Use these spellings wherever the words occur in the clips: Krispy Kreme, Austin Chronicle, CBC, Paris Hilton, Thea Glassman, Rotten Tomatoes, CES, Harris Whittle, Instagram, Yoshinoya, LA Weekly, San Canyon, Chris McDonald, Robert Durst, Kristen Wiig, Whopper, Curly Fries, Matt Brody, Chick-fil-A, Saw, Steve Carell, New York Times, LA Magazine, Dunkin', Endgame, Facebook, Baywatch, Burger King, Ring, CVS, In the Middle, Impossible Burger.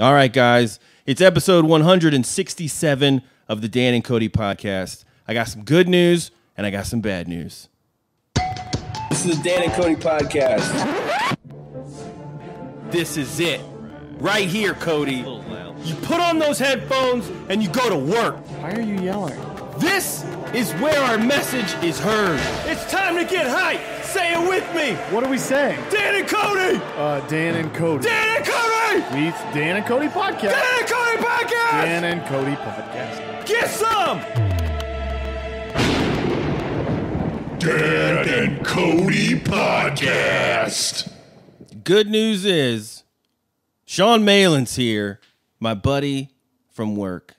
All right, guys. It's episode 167 of the Dan and Kody Podcast. I got some good news, and I got some bad news. This is the Dan and Kody Podcast. This is it. Right here, Kody. You put on those headphones, and you go to work. Why are you yelling? This is where our message is heard. It's time to get hyped. Say it with me. What are we saying? Dan and Kody. Dan and Kody. Dan and Kody. Meets Dan and Kody Podcast. Dan and Kody Podcast. Dan and Kody Podcast. Get some! Dan and Kody Podcast. Good news is, Sean Malin's here, my buddy from work.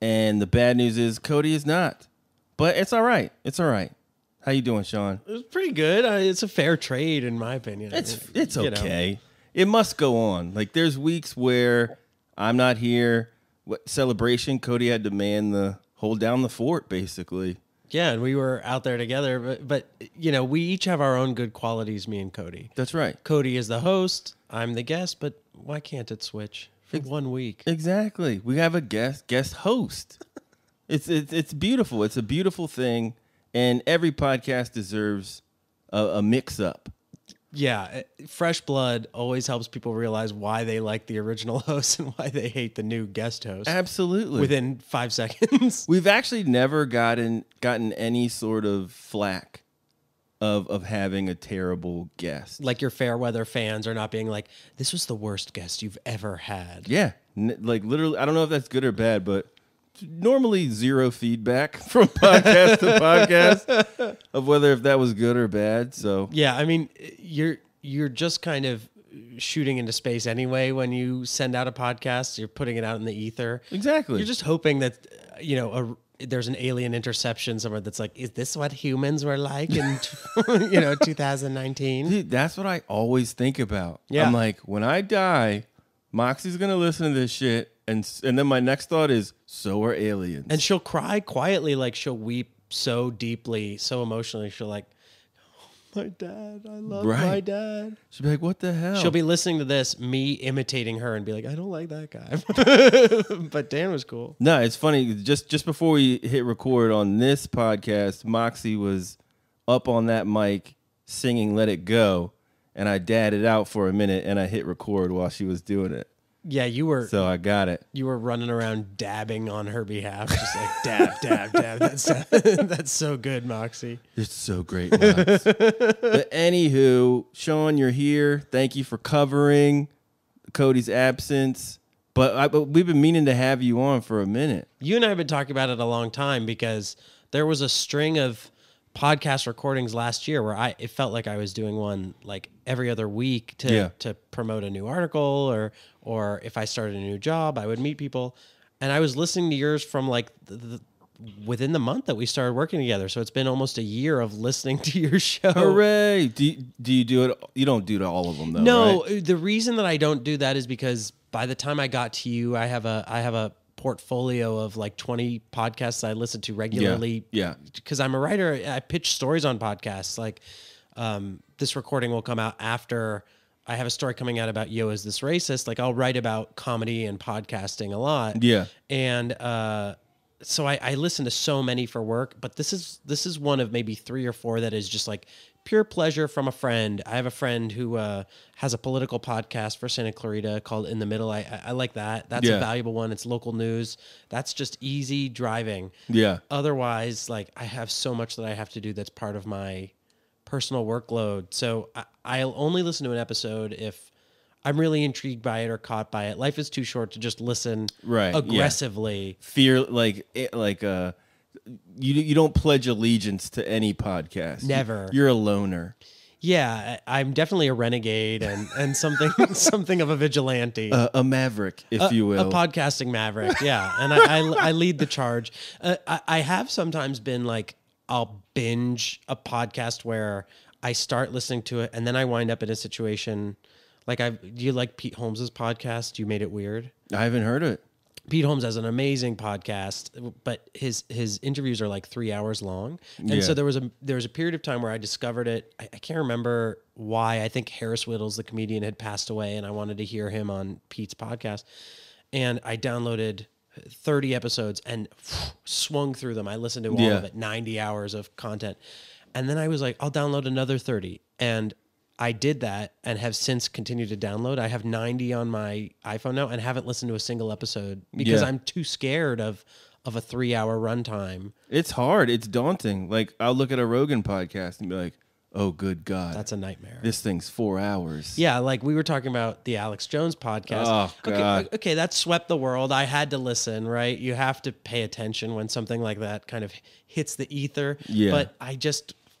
And the bad news is, Kody is not. But it's all right. It's all right. How you doing, Sean? It's pretty good. It's a fair trade, in my opinion. It's okay. It must go on. Like, there's weeks where I'm not here. What celebration? Kody had to man the hold down the fort, basically. Yeah, and we were out there together. But you know, we each have our own good qualities, me and Kody. That's right. Kody is the host. I'm the guest. But why can't it switch for 1 week? Exactly. We have a guest host. It's beautiful. It's a beautiful thing, and every podcast deserves a mix up. Yeah, fresh blood always helps people realize why they like the original host and why they hate the new guest host. Absolutely. Within 5 seconds. We've actually never gotten any sort of flack of having a terrible guest. Like your fair weather fans are not being like, this was the worst guest you've ever had. Yeah, like literally, I don't know if that's good or bad, but normally zero feedback from podcast to podcast of whether if that was good or bad. So yeah, I mean, you're just kind of shooting into space anyway when you send out a podcast. You're putting it out in the ether. Exactly. You're just hoping that you know there's an alien interception somewhere that's like, is this what humans were like in 2019? Dude, that's what I always think about. Yeah. I'm like, when I die, Moxie's gonna listen to this shit. And then my next thought is, so are aliens. And she'll cry quietly, like she'll weep so deeply, so emotionally. She'll like, oh, my dad, I love my dad. She'll be like, what the hell? She'll be listening to this, me imitating her, and be like, I don't like that guy. But Dan was cool. No, it's funny. Just before we hit record on this podcast, Moxie was up on that mic singing Let It Go, and I dadded out for a minute, and I hit record while she was doing it. Yeah, you were. So I got it. You were running around dabbing on her behalf, just like dab, dab, dab. That's so good, Moxie. It's so great, Mox. But anywho, Sean, you're here. Thank you for covering Kody's absence. But we've been meaning to have you on for a minute. You and I have been talking about it a long time because there was a string of podcast recordings last year where it felt like I was doing one like every other week to promote a new article or if I started a new job, I would meet people. And I was listening to yours from like within the month that we started working together. So it's been almost a year of listening to your show. Hooray. Do you do it? You don't do to all of them though, no, right? The reason that I don't do that is because by the time I got to you, I have a portfolio of like 20 podcasts I listen to regularly. Yeah. Because I'm a writer. I pitch stories on podcasts. Like this recording will come out after I have a story coming out about Yo, Is This Racist? Like I'll write about comedy and podcasting a lot. Yeah. And so I listen to so many for work, but this is one of maybe 3 or 4 that is just like pure pleasure from a friend. I have a friend who has a political podcast for Santa Clarita called In the Middle. I like that. That's a valuable one. It's local news. That's just easy driving. Yeah. Otherwise, like I have so much that I have to do that's part of my personal workload. So I'll only listen to an episode if I'm really intrigued by it or caught by it. Life is too short to just listen aggressively. Yeah. Fear like You don't pledge allegiance to any podcast. Never. You're a loner. Yeah, I'm definitely a renegade and something of a vigilante. A maverick, if you will. A podcasting maverick, yeah. And I lead the charge. I have sometimes been like, I'll binge a podcast where I start listening to it and then I wind up in a situation. Like, do you like Pete Holmes's podcast, You Made It Weird? I haven't heard of it. Pete Holmes has an amazing podcast, but his interviews are like 3 hours long. And so there was a period of time where I discovered it. I can't remember why. I think Harris Whittles, the comedian, had passed away, and I wanted to hear him on Pete's podcast. And I downloaded 30 episodes and swung through them. I listened to all of it, 90 hours of content. And then I was like, I'll download another 30. And I did that and have since continued to download. I have 90 on my iPhone now and haven't listened to a single episode because I'm too scared of a 3-hour runtime. It's hard. It's daunting. Like, I'll look at a Rogan podcast and be like, oh, good God. That's a nightmare. This thing's 4 hours. Yeah, like we were talking about the Alex Jones podcast. Oh, God. Okay, that swept the world. I had to listen, right? You have to pay attention when something like that kind of hits the ether. Yeah. But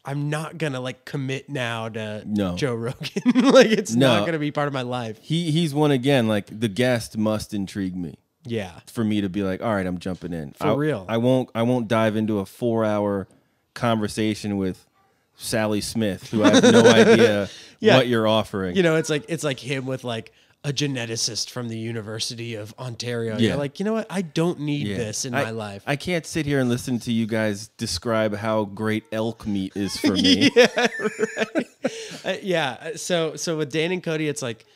I'm not going to like commit now to Joe Rogan. Like it's not going to be part of my life. He's one again, like the guest must intrigue me. Yeah. For me to be like, all right, I'm jumping in. For real. I won't dive into a 4-hour conversation with Sally Smith, who I have no idea what you're offering. You know, it's like him with like a geneticist from the University of Ontario. Yeah. You're like, you know what? I don't need this in my life. I can't sit here and listen to you guys describe how great elk meat is for me. So with Dan and Kody, it's like,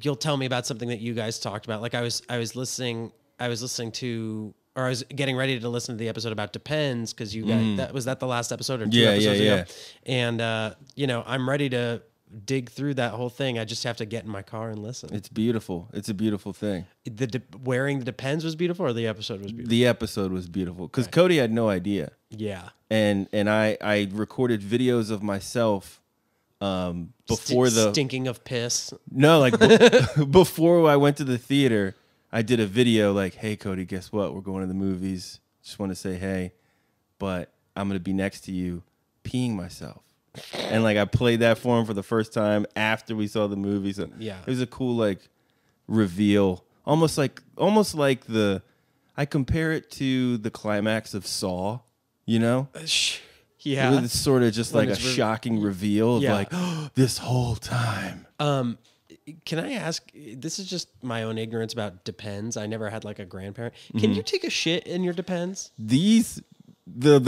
you'll tell me about something that you guys talked about. Like I was getting ready to listen to the episode about Depends. Cause you guys, was that the last episode or two episodes ago? And, you know, I'm ready to dig through that whole thing. I just have to get in my car and listen. It's beautiful. It's a beautiful thing. Wearing the Depends was beautiful, or the episode was beautiful? The episode was beautiful because Kody had no idea. Yeah. And I recorded videos of myself before stinking of piss. No, like before I went to the theater, I did a video like, hey, Kody, guess what? We're going to the movies. Just want to say hey, but I'm going to be next to you peeing myself. And like I played that for him for the first time after we saw the movie. So it was a cool like reveal, almost like I compare it to the climax of Saw, you know? Yeah, it's sort of just like a shocking reveal of like, oh, this whole time. Can I ask? This is just my own ignorance about Depends. I never had like a grandparent. Can you take a shit in your Depends? The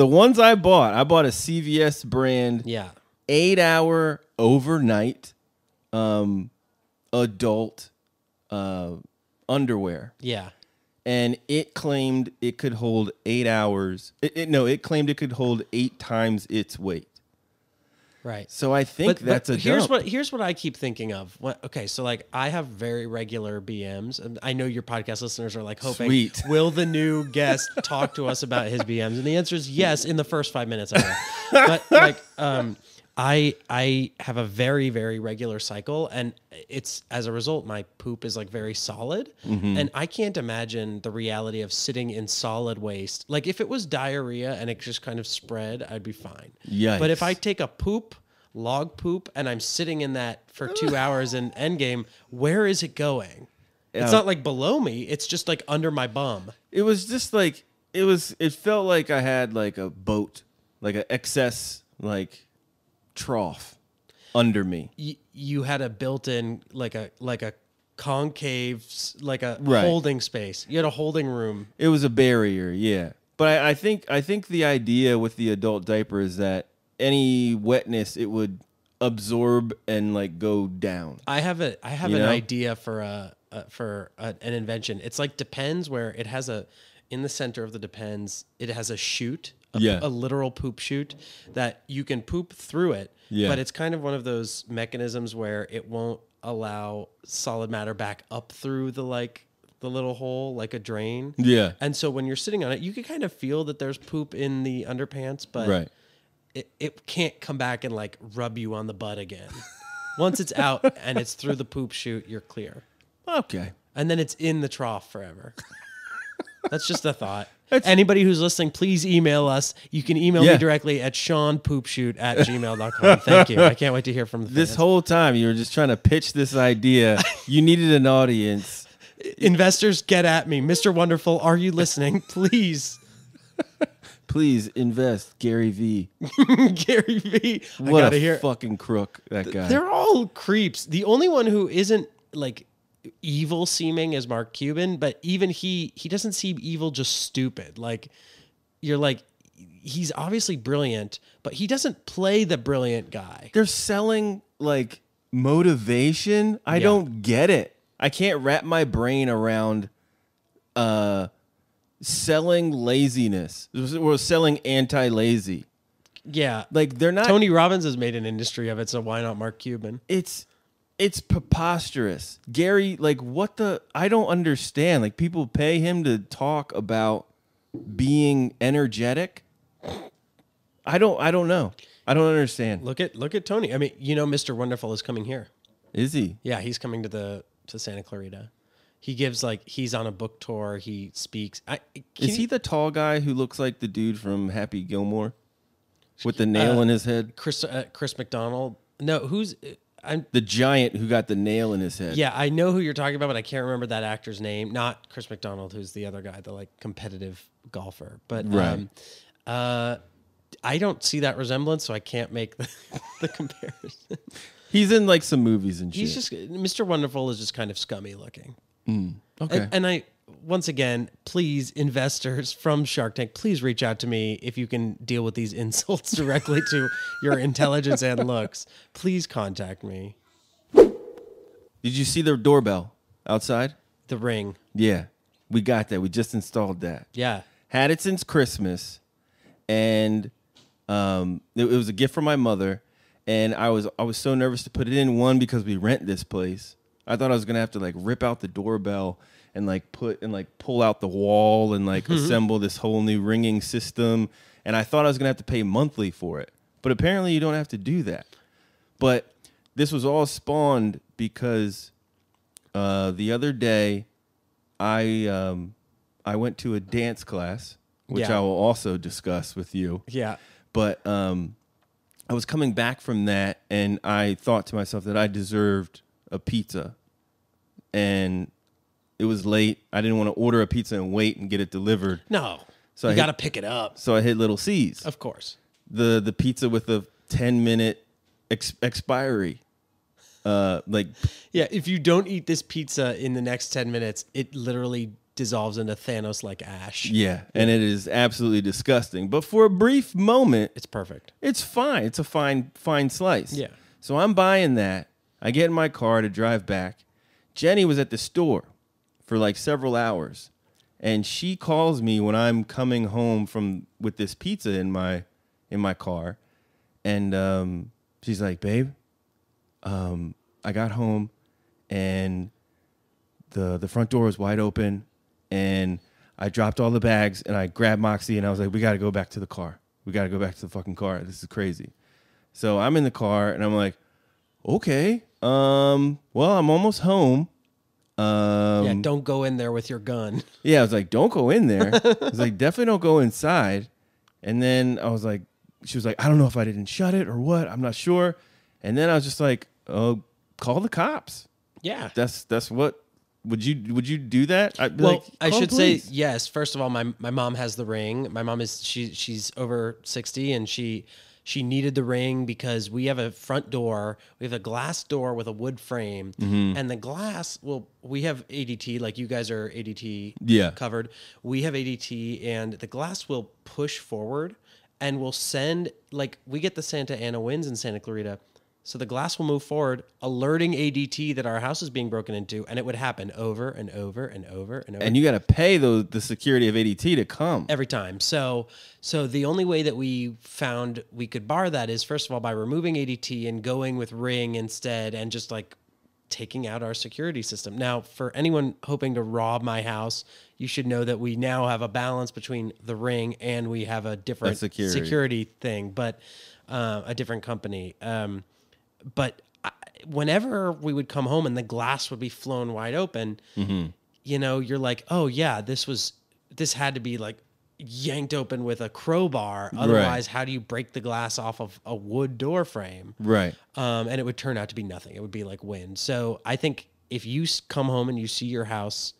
ones I bought a CVS brand 8-hour overnight adult underwear. Yeah. And it claimed it could hold 8 hours. It claimed it could hold 8 times its weight. Right. So I think that's a dump. Here's what I keep thinking of. Okay, so like I have very regular BMs. And I know your podcast listeners are like hoping, will the new guest talk to us about his BMs? And the answer is yes in the first 5 minutes. But like I have a very, very regular cycle, and it's as a result my poop is like very solid. And I can't imagine the reality of sitting in solid waste. Like if it was diarrhea and it just kind of spread, I'd be fine. Yeah. But if I take a log poop, and I'm sitting in that for 2 hours in Endgame, where is it going? It's not like below me. It's just like under my bum. It was just like it felt like I had like a boat, like an excess like trough under me. You had a built-in like a concave holding space. You had a holding room. It was a barrier, yeah. But I think the idea with the adult diaper is that any wetness it would absorb and like go down. I have an idea for an invention. It's like Depends, where it has in the center of the Depends it has a chute. A literal poop chute that you can poop through it, but it's kind of one of those mechanisms where it won't allow solid matter back up through the little hole, like a drain. Yeah. And so when you're sitting on it, you can kind of feel that there's poop in the underpants, but it can't come back and like rub you on the butt again. Once it's out and it's through the poop chute, you're clear. Okay. And then it's in the trough forever. That's just a thought. Anybody who's listening, please email us. You can email me directly at seanpoopshoot@gmail.com. Thank you. I can't wait to hear from the fans. This whole time you were just trying to pitch this idea. You needed an audience. Investors, get at me. Mr. Wonderful, are you listening? Please. Please invest, Gary V. Gary V. What a fucking crook, that guy. They're all creeps. The only one who isn't like evil seeming as Mark Cuban, but even he doesn't seem evil, just stupid. Like, you're like, he's obviously brilliant, but he doesn't play the brilliant guy. They're selling like motivation. I don't get it. I can't wrap my brain around selling laziness. We're selling anti-lazy. Yeah. Like, they're not... Tony Robbins has made an industry of it, so why not Mark Cuban? It's preposterous. Gary, like, what the... I don't understand. Like, people pay him to talk about being energetic. I don't know. I don't understand. Look at Tony. I mean, you know, Mr. Wonderful is coming here. Is he? Yeah, he's coming to Santa Clarita. He gives, like, he's on a book tour. He speaks. Is he the tall guy who looks like the dude from Happy Gilmore? With the nail in his head? Chris McDonald. No, the giant who got the nail in his head. Yeah, I know who you're talking about, but I can't remember that actor's name. Not Chris McDonald, who's the other guy, the, like, competitive golfer. But right. I don't see that resemblance, so I can't make the comparison. He's in, like, some movies and shit. He's just... Mr. Wonderful is just kind of scummy looking. Mm, okay. And I... Once again, please, investors from Shark Tank, please reach out to me if you can deal with these insults directly to your intelligence and looks. Please contact me. Did you see the doorbell outside? The Ring. Yeah, we got that. We just installed that. Yeah. Had it since Christmas, and it was a gift from my mother, and I was so nervous to put it in, one, because we rent this place. I thought I was going to have to, like, rip out the doorbell and pull out the wall and assemble this whole new ringing system. And I thought I was going to have to pay monthly for it. But apparently you don't have to do that. But this was all spawned because the other day I went to a dance class, which I will also discuss with you. Yeah. But I was coming back from that, and I thought to myself that I deserved a pizza. And... it was late. I didn't want to order a pizza and wait and get it delivered. No. So you got to pick it up. So I hit Little C's. Of course. The pizza with a 10-minute expiry. Yeah, if you don't eat this pizza in the next 10 minutes, it literally dissolves into Thanos-like ash. Yeah, and it is absolutely disgusting. But for a brief moment... it's perfect. It's fine. It's a fine slice. Yeah. So I'm buying that. I get in my car to drive back. Jenny was at the store for like several hours, and she calls me when I'm coming home with this pizza in my car, and she's like, "Babe, I got home, and the front door was wide open, and I dropped all the bags, and I grabbed Moxie, and I was like, we got to go back to the car. We got to go back to the fucking car. This is crazy." So I'm in the car, and I'm like, "Okay, well, I'm almost home." Yeah, don't go in there with your gun. Yeah, I was like, don't go in there. I was like, definitely don't go inside. And then I was like, she was like, I don't know if I didn't shut it or what. I'm not sure. And then I was just like, oh, call the cops. Yeah, that's what... would you do that? I should say yes. First of all, my mom has the Ring. My mom is she's over 60, and she needed the Ring because we have a front door. We have a glass door with a wood frame, and the glass... well, we have ADT, like you guys are ADT covered. We have ADT, and the glass will push forward and will send... like, we get the Santa Ana winds in Santa Clarita, so the glass will move forward, alerting ADT that our house is being broken into, and it would happen over and over and over and over. And you got to pay the security of ADT to come every time. So the only way that we found we could bar that is, first of all, by removing ADT and going with Ring instead, and just like taking out our security system. Now, for anyone hoping to rob my house, you should know that we now have a balance between the Ring and we have a different security thing, but a different company. But whenever we would come home and the glass would be flown wide open, you know, you're like, oh yeah, this had to be like yanked open with a crowbar. Otherwise, how do you break the glass off of a wood door frame? Right. And it would turn out to be nothing. It would be like wind. So I think if you come home and you see your house,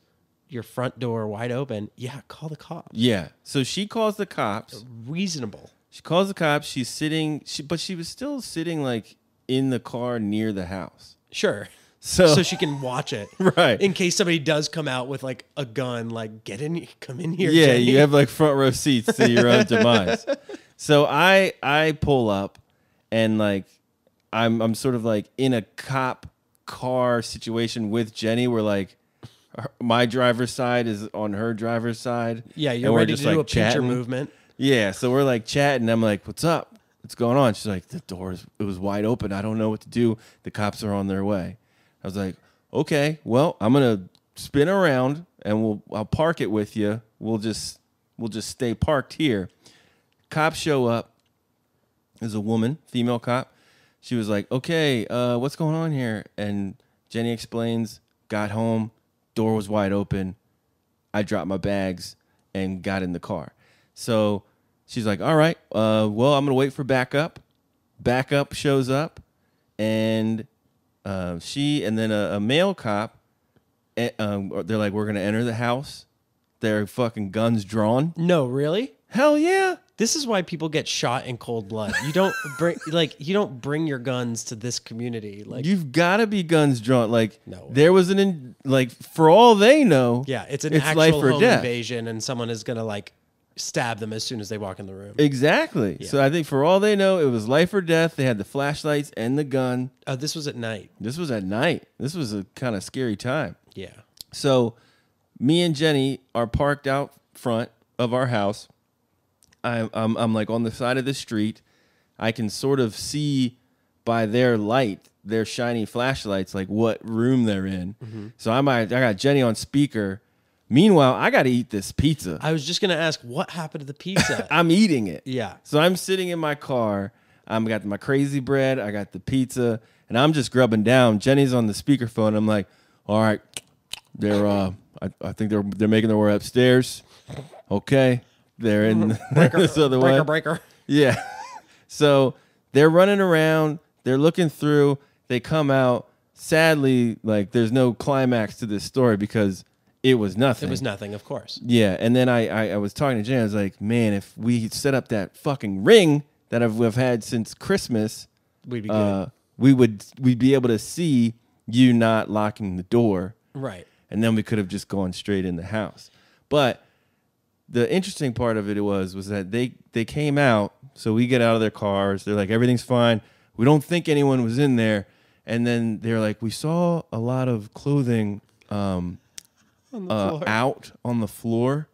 your front door wide open, yeah, call the cops. Yeah. So she calls the cops. Reasonable. She calls the cops. She's sitting, but she was still sitting like in the car near the house. Sure. So she can watch it. Right. In case somebody does come out with like a gun, like get in, come in here. Yeah, Jenny. You have like front row seats to your own demise. So I pull up and like I'm sort of like in a cop car situation with Jenny. We're like my driver's side is on her driver's side. Yeah, you're ready to do a pincher movement. Yeah, so we're like chatting. I'm like, what's up? What's going on? She's like, the doors, it was wide open. I don't know what to do. The cops are on their way. I was like, okay, well, I'm gonna spin around and I'll park it with you. We'll just stay parked here. Cops show up. There's a woman, female cop. She was like, okay, what's going on here? And Jenny explains, got home, door was wide open. I dropped my bags and got in the car. So she's like, all right, well, I'm going to wait for backup. Backup shows up, and she and then a male cop, they're like, we're going to enter the house. Their fucking guns drawn. No, really? Hell yeah. This is why people get shot in cold blood. You don't bring you don't bring your guns to this community. Like you've got to be guns drawn. Like no, there was an like for all they know, yeah, it's actual home invasion, and someone is gonna like stab them as soon as they walk in the room. Exactly. Yeah. So I think for all they know, it was life or death. They had the flashlights and the gun. Oh, this was at night. This was at night. This was a kind of scary time. Yeah. So me and Jenny are parked out front of our house. I'm like on the side of the street. I can sort of see by their light, their shiny flashlights, like what room they're in. Mm-hmm. So I got Jenny on speaker. Meanwhile, I got to eat this pizza. I was just going to ask, what happened to the pizza? I'm eating it. Yeah. So I'm sitting in my car. I got my crazy bread. I got the pizza. And I'm just grubbing down. Jenny's on the speakerphone. I'm like, all right, they're I think they're making their way upstairs. Okay. They're in breaker, this other way. Breaker. Yeah. So they're running around. They're looking through. They come out. Sadly, like there's no climax to this story because it was nothing. It was nothing, of course. Yeah. And then I was talking to Jen. I was like, man, if we set up that fucking ring that we've had since Christmas, we'd be good. We'd be able to see you not locking the door. Right. And then we could have just gone straight in the house. But the interesting part of it was that they came out, so we get out of their cars. They're like, everything's fine. We don't think anyone was in there. And then they're like, we saw a lot of clothing out on the floor.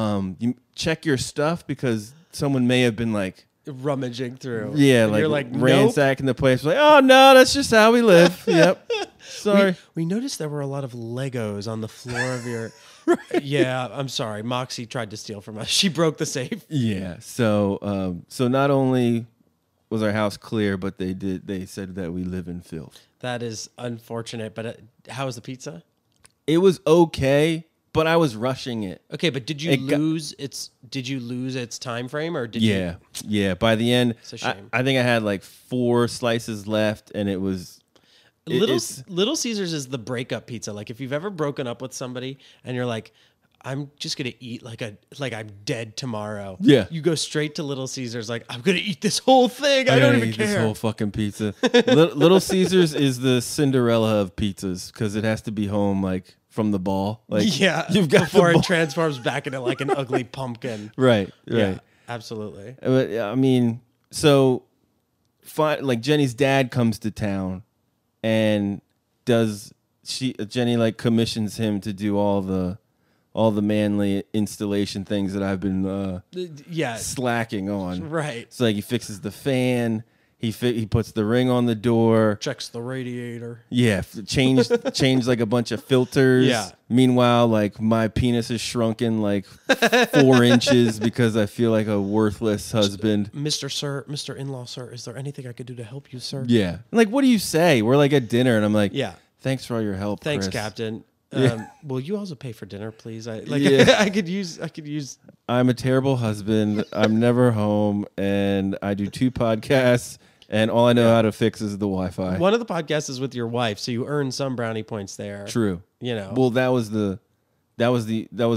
You check your stuff because someone may have been like rummaging through. Yeah, and like, you're like ransacking the place. We're like, oh no, that's just how we live. Yep. Sorry. We noticed there were a lot of Legos on the floor of your... Right. Yeah, I'm sorry. Moxie tried to steal from us. She broke the safe. Yeah. So, so not only was our house clear, but they said that we live in filth. That is unfortunate. But how was the pizza? It was okay, but I was rushing it. Okay, but did you lose its time frame or did you? Yeah. By the end, it's a shame. I think I had like 4 slices left, and it was. Little Caesars is the breakup pizza. Like if you've ever broken up with somebody and you're like, I'm just gonna eat like I'm dead tomorrow. Yeah. You go straight to Little Caesars. Like I'm gonna eat this whole thing. I don't even care. This whole fucking pizza. Little Caesars is the Cinderella of pizzas because it has to be home like from the ball. Like yeah. You've got before it transforms back into like an ugly pumpkin. Right. Right. Yeah, absolutely. But I mean, so like Jenny's dad comes to town. And Jenny like commissions him to do all the manly installation things that I've been slacking on. Right. So like he fixes the fan, he puts the ring on the door, checks the radiator. Yeah, changed like a bunch of filters. Yeah. Meanwhile, like my penis is shrunken like 4 inches because I feel like a worthless husband. Mr. In-law, sir, is there anything I could do to help you, sir? Yeah. And like, what do you say? We're like at dinner, and I'm like, yeah, thanks for all your help. Thanks, Chris. Captain. Yeah. Will you also pay for dinner, please? I could use. I'm a terrible husband. I'm never home, and I do 2 podcasts. And all I know how to fix is the Wi-Fi. One of the podcasts is with your wife, so you earn some brownie points there. True. You know. Well, that was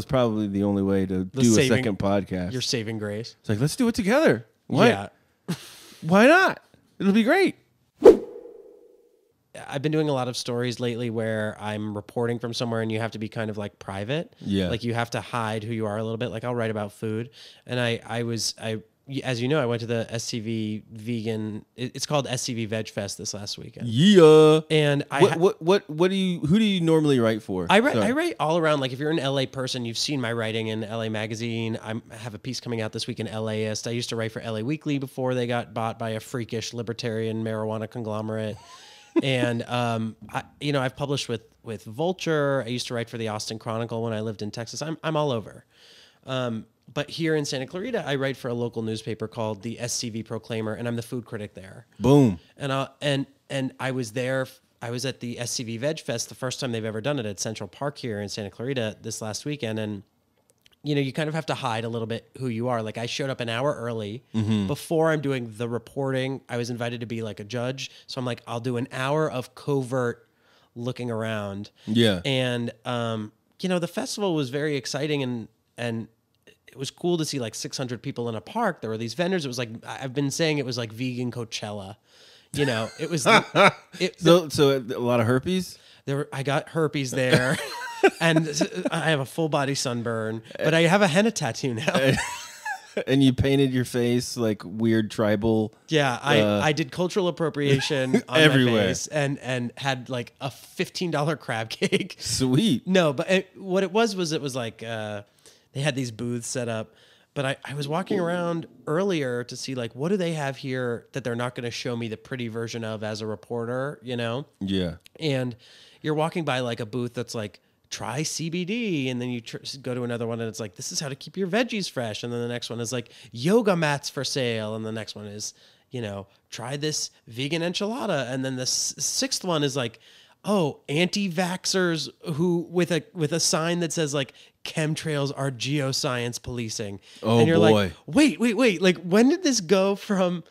probably the only way to do a second podcast. Your saving grace. It's like, let's do it together. Why? Yeah. Why not? It'll be great. I've been doing a lot of stories lately where I'm reporting from somewhere and you have to be kind of like private. Yeah. Like you have to hide who you are a little bit. Like I'll write about food. And I was, as you know, I went to the SCV vegan, it's called SCV Veg Fest this last weekend. Yeah. And who do you normally write for? I write all around. Like if you're an LA person, you've seen my writing in LA Magazine. I have a piece coming out this week in LAist. I used to write for LA Weekly before they got bought by a freakish libertarian marijuana conglomerate. And, I've published with Vulture. I used to write for the Austin Chronicle when I lived in Texas. I'm all over. But here in Santa Clarita, I write for a local newspaper called the SCV Proclaimer, and I'm the food critic there. Boom. And I was there. I was at the SCV Veg Fest, the first time they've ever done it at Central Park here in Santa Clarita this last weekend. And, you know, you kind of have to hide a little bit who you are. Like I showed up an hour early before I'm doing the reporting. I was invited to be like a judge. So I'm like, I'll do an hour of covert looking around. Yeah. And, the festival was very exciting and it was cool to see like 600 people in a park. There were these vendors. It was like, I've been saying it was like vegan Coachella, you know, it was, so a lot of herpes I got herpes there and I have a full body sunburn, but I have a henna tattoo now. And you painted your face like weird tribal. Yeah, I did cultural appropriation on everywhere. My face and had like a $15 crab cake. Sweet. No, but what it was like, they had these booths set up, but I was walking around earlier to see like, what do they have here that they're not going to show me the pretty version of as a reporter, you know? Yeah. And you're walking by like a booth that's like, try CBD. And then you go to another one and it's like, this is how to keep your veggies fresh. And then the next one is like yoga mats for sale. And the next one is, you know, try this vegan enchilada. And then the sixth one is like, oh, anti-vaxxers who with a sign that says like chemtrails are geoscience policing. Oh, and you're boy. Like, wait. Like, when did this go from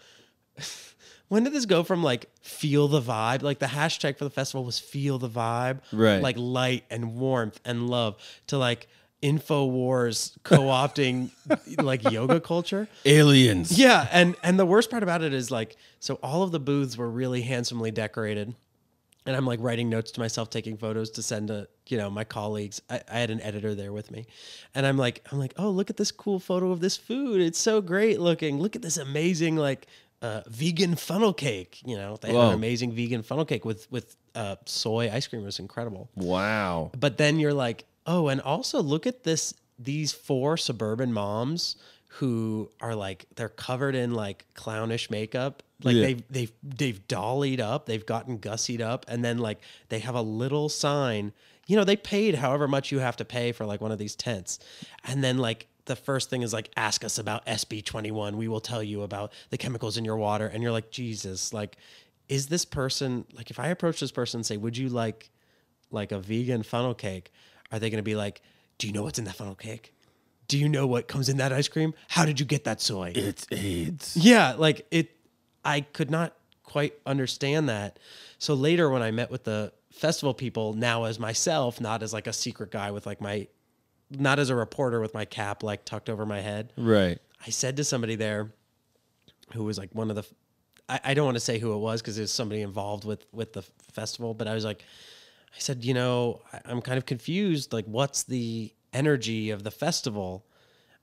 like feel the vibe? Like the hashtag for the festival was feel the vibe, right? Like light and warmth and love to like InfoWars co-opting like yoga culture. Aliens. Yeah. And the worst part about it is like, so all of the booths were really handsomely decorated. And I'm like writing notes to myself, taking photos to send to, you know, my colleagues. I had an editor there with me. And I'm like, oh, look at this cool photo of this food. It's so great looking. Look at this amazing, like, vegan funnel cake. You know, they had an amazing vegan funnel cake with soy ice cream. It was incredible. Wow. But then you're like, oh, and also look at these four suburban moms who are like, they're covered in like clownish makeup. Like yeah. they've dollied up, they've gotten gussied up, and then like they have a little sign. You know, they paid however much you have to pay for like one of these tents. And then like the first thing is like, ask us about SB21. We will tell you about the chemicals in your water. And you're like, Jesus, like, is this person, like if I approach this person and say, would you like a vegan funnel cake? Are they going to be like, do you know what's in that funnel cake? Do you know what comes in that ice cream? How did you get that soy? It's AIDS. Yeah, like it. I could not quite understand that. So later when I met with the festival people, now as myself, not as like a secret guy with like my, not as a reporter with my cap like tucked over my head. Right. I said to somebody there who was like one of the, I don't want to say who it was because it was somebody involved with the festival, but I was like, I said, you know, I'm kind of confused. Like what's the energy of the festival?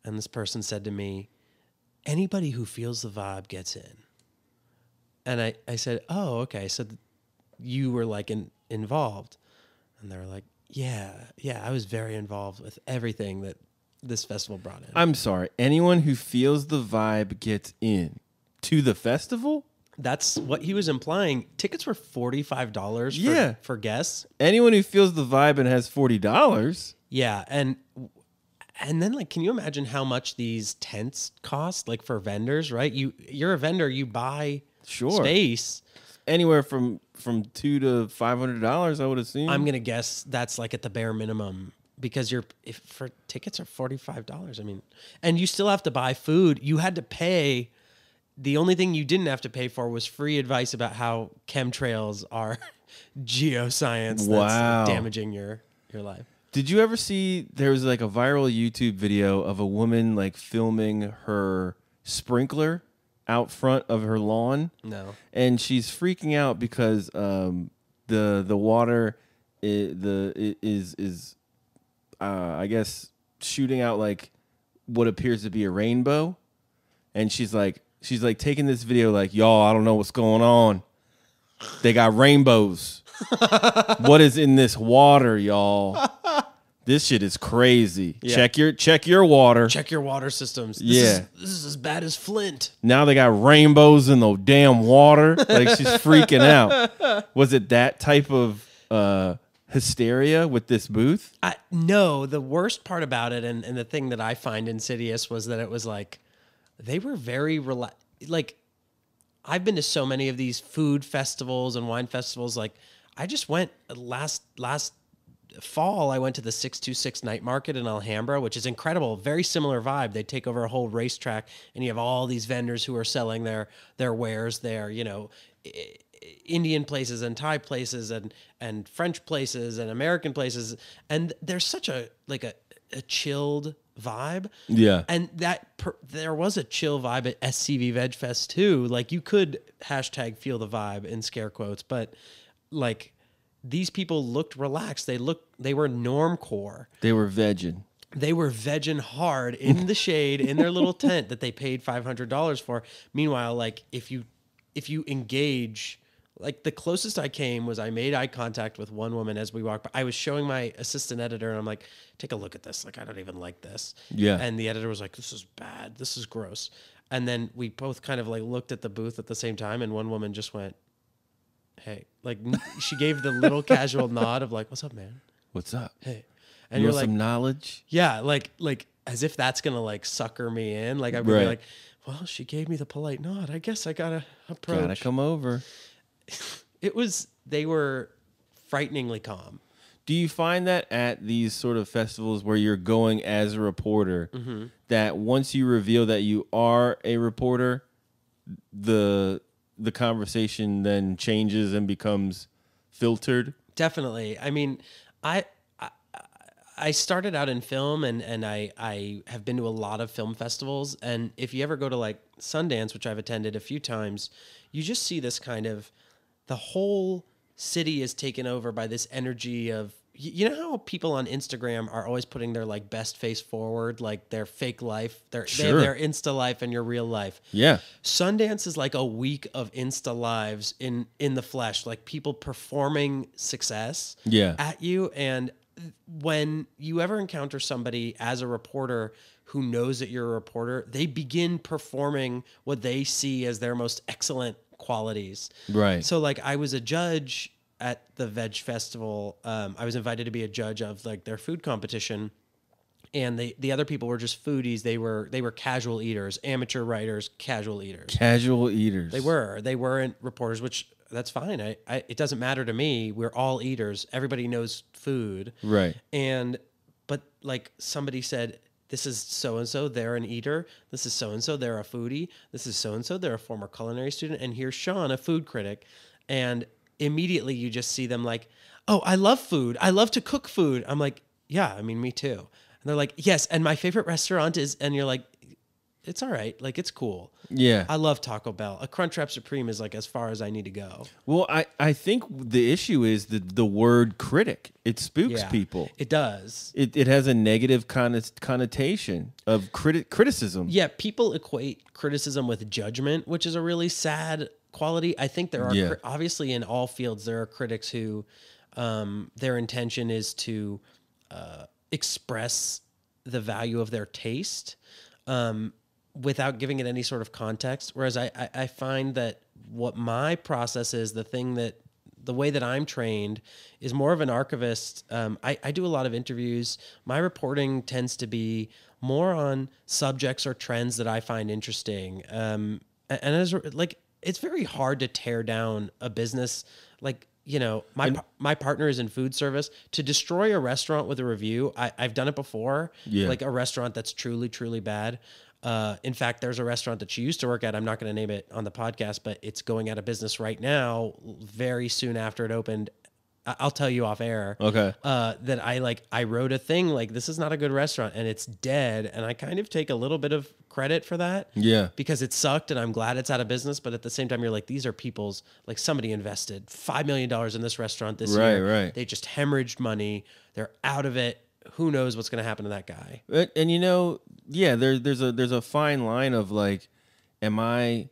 And this person said to me, anybody who feels the vibe gets in. And I said, oh, okay. So you were like involved. And they were like, yeah, I was very involved with everything that this festival brought in. I'm sorry. Anyone who feels the vibe gets in to the festival? That's what he was implying. Tickets were $45 for guests. Anyone who feels the vibe and has $40. Yeah. And then like, can you imagine how much these tents cost? Like for vendors, right? You're a vendor, you buy... Sure. Space anywhere from $200 to $500, I would assume. I'm gonna guess that's like at the bare minimum because for tickets are $45. I mean, and you still have to buy food. You had to pay. The only thing you didn't have to pay for was free advice about how chemtrails are geoscience. Wow. That's damaging your life. Did you ever see there was like a viral YouTube video of a woman like filming her sprinkler out front of her lawn? No. And she's freaking out because The water is I guess shooting out like what appears to be a rainbow, and she's like taking this video like, y'all, I don't know what's going on. They got rainbows. What is in this water, y'all? This shit is crazy. Yeah. Check your water. Check your water systems. This is as bad as Flint. Now they got rainbows in the damn water. Like, she's freaking out. Was it that type of hysteria with this booth? No, the worst part about it, and the thing that I find insidious, was that it was like, they were very relaxed. Like, I've been to so many of these food festivals and wine festivals. Like, I just went last fall, I went to the 626 Night Market in Alhambra, which is incredible. Very similar vibe. They take over a whole racetrack, and you have all these vendors who are selling their wares, their, you know, Indian places and Thai places and French places and American places. And there's such a chilled vibe. Yeah. And there was a chill vibe at SCV Veg Fest too. Like, you could hashtag feel the vibe in scare quotes, but like, these people looked relaxed. They were normcore. They were vegging. They were vegging hard in the shade in their little tent that they paid $500 for. Meanwhile, like, if you engage, like, the closest I came was I made eye contact with one woman as we walked by. I was showing my assistant editor, and I'm like, take a look at this. Like, I don't even like this. Yeah. And the editor was like, this is bad. This is gross. And then we both kind of like looked at the booth at the same time, and one woman just went, hey. Like, she gave the little casual nod of like, what's up, man? What's up? Hey. And you want like, some knowledge? Yeah. Like as if that's going to like sucker me in. Like, I'm be like, well, she gave me the polite nod. I guess I got to approach. Got to come over. They were frighteningly calm. Do you find that at these sort of festivals where you're going as a reporter, mm-hmm. that once you reveal that you are a reporter, the conversation then changes and becomes filtered? Definitely. I mean, I started out in film, and I have been to a lot of film festivals. And if you ever go to like Sundance, which I've attended a few times, you just see this kind of, the whole city is taken over by this energy of, you know how people on Instagram are always putting their like best face forward, like their fake life, their Insta life and your real life. Yeah. Sundance is like a week of Insta lives in the flesh, like people performing success at you. And when you ever encounter somebody as a reporter who knows that you're a reporter, they begin performing what they see as their most excellent qualities. Right. So like, I was a judge at the Veg Festival. I was invited to be a judge of like their food competition, and the other people were just foodies. They were casual eaters, amateur writers, casual eaters. Casual eaters. They weren't reporters, which that's fine. It doesn't matter to me. We're all eaters. Everybody knows food. Right. But like somebody said, this is so-and-so, they're an eater. This is so-and-so, they're a foodie. This is so-and-so, they're a former culinary student. And here's Sean, a food critic. And immediately you just see them like, oh, I love food. I love to cook food. I'm like, yeah, I mean, me too. And they're like, yes, and my favorite restaurant is, and you're like, it's all right. Like, it's cool. Yeah. I love Taco Bell. A Crunchwrap Supreme is like as far as I need to go. Well, I think the issue is the word critic. It spooks people. It does. It has a negative connotation of criticism. Yeah. People equate criticism with judgment, which is a really sad quality. I think there are, obviously in all fields, there are critics who their intention is to express the value of their taste without giving it any sort of context. Whereas I find that what my process is, the way that I'm trained is more of an archivist. I do a lot of interviews. My reporting tends to be more on subjects or trends that I find interesting. And as like, it's very hard to tear down a business. Like, you know, my partner is in food service. To destroy a restaurant with a review, I've done it before. Yeah. Like a restaurant that's truly, truly bad. In fact, there's a restaurant that she used to work at. I'm not going to name it on the podcast, but it's going out of business right now, very soon after it opened. I'll tell you off air. Okay. That I wrote a thing like, this is not a good restaurant and it's dead. And I kind of take a little bit of credit for that. Yeah. Because it sucked and I'm glad it's out of business. But at the same time, you're like, these are people's, like somebody invested $5 million in this restaurant this year. Right, right. They just hemorrhaged money. They're out of it. Who knows what's going to happen to that guy? And you know, yeah, there's a fine line of like, am I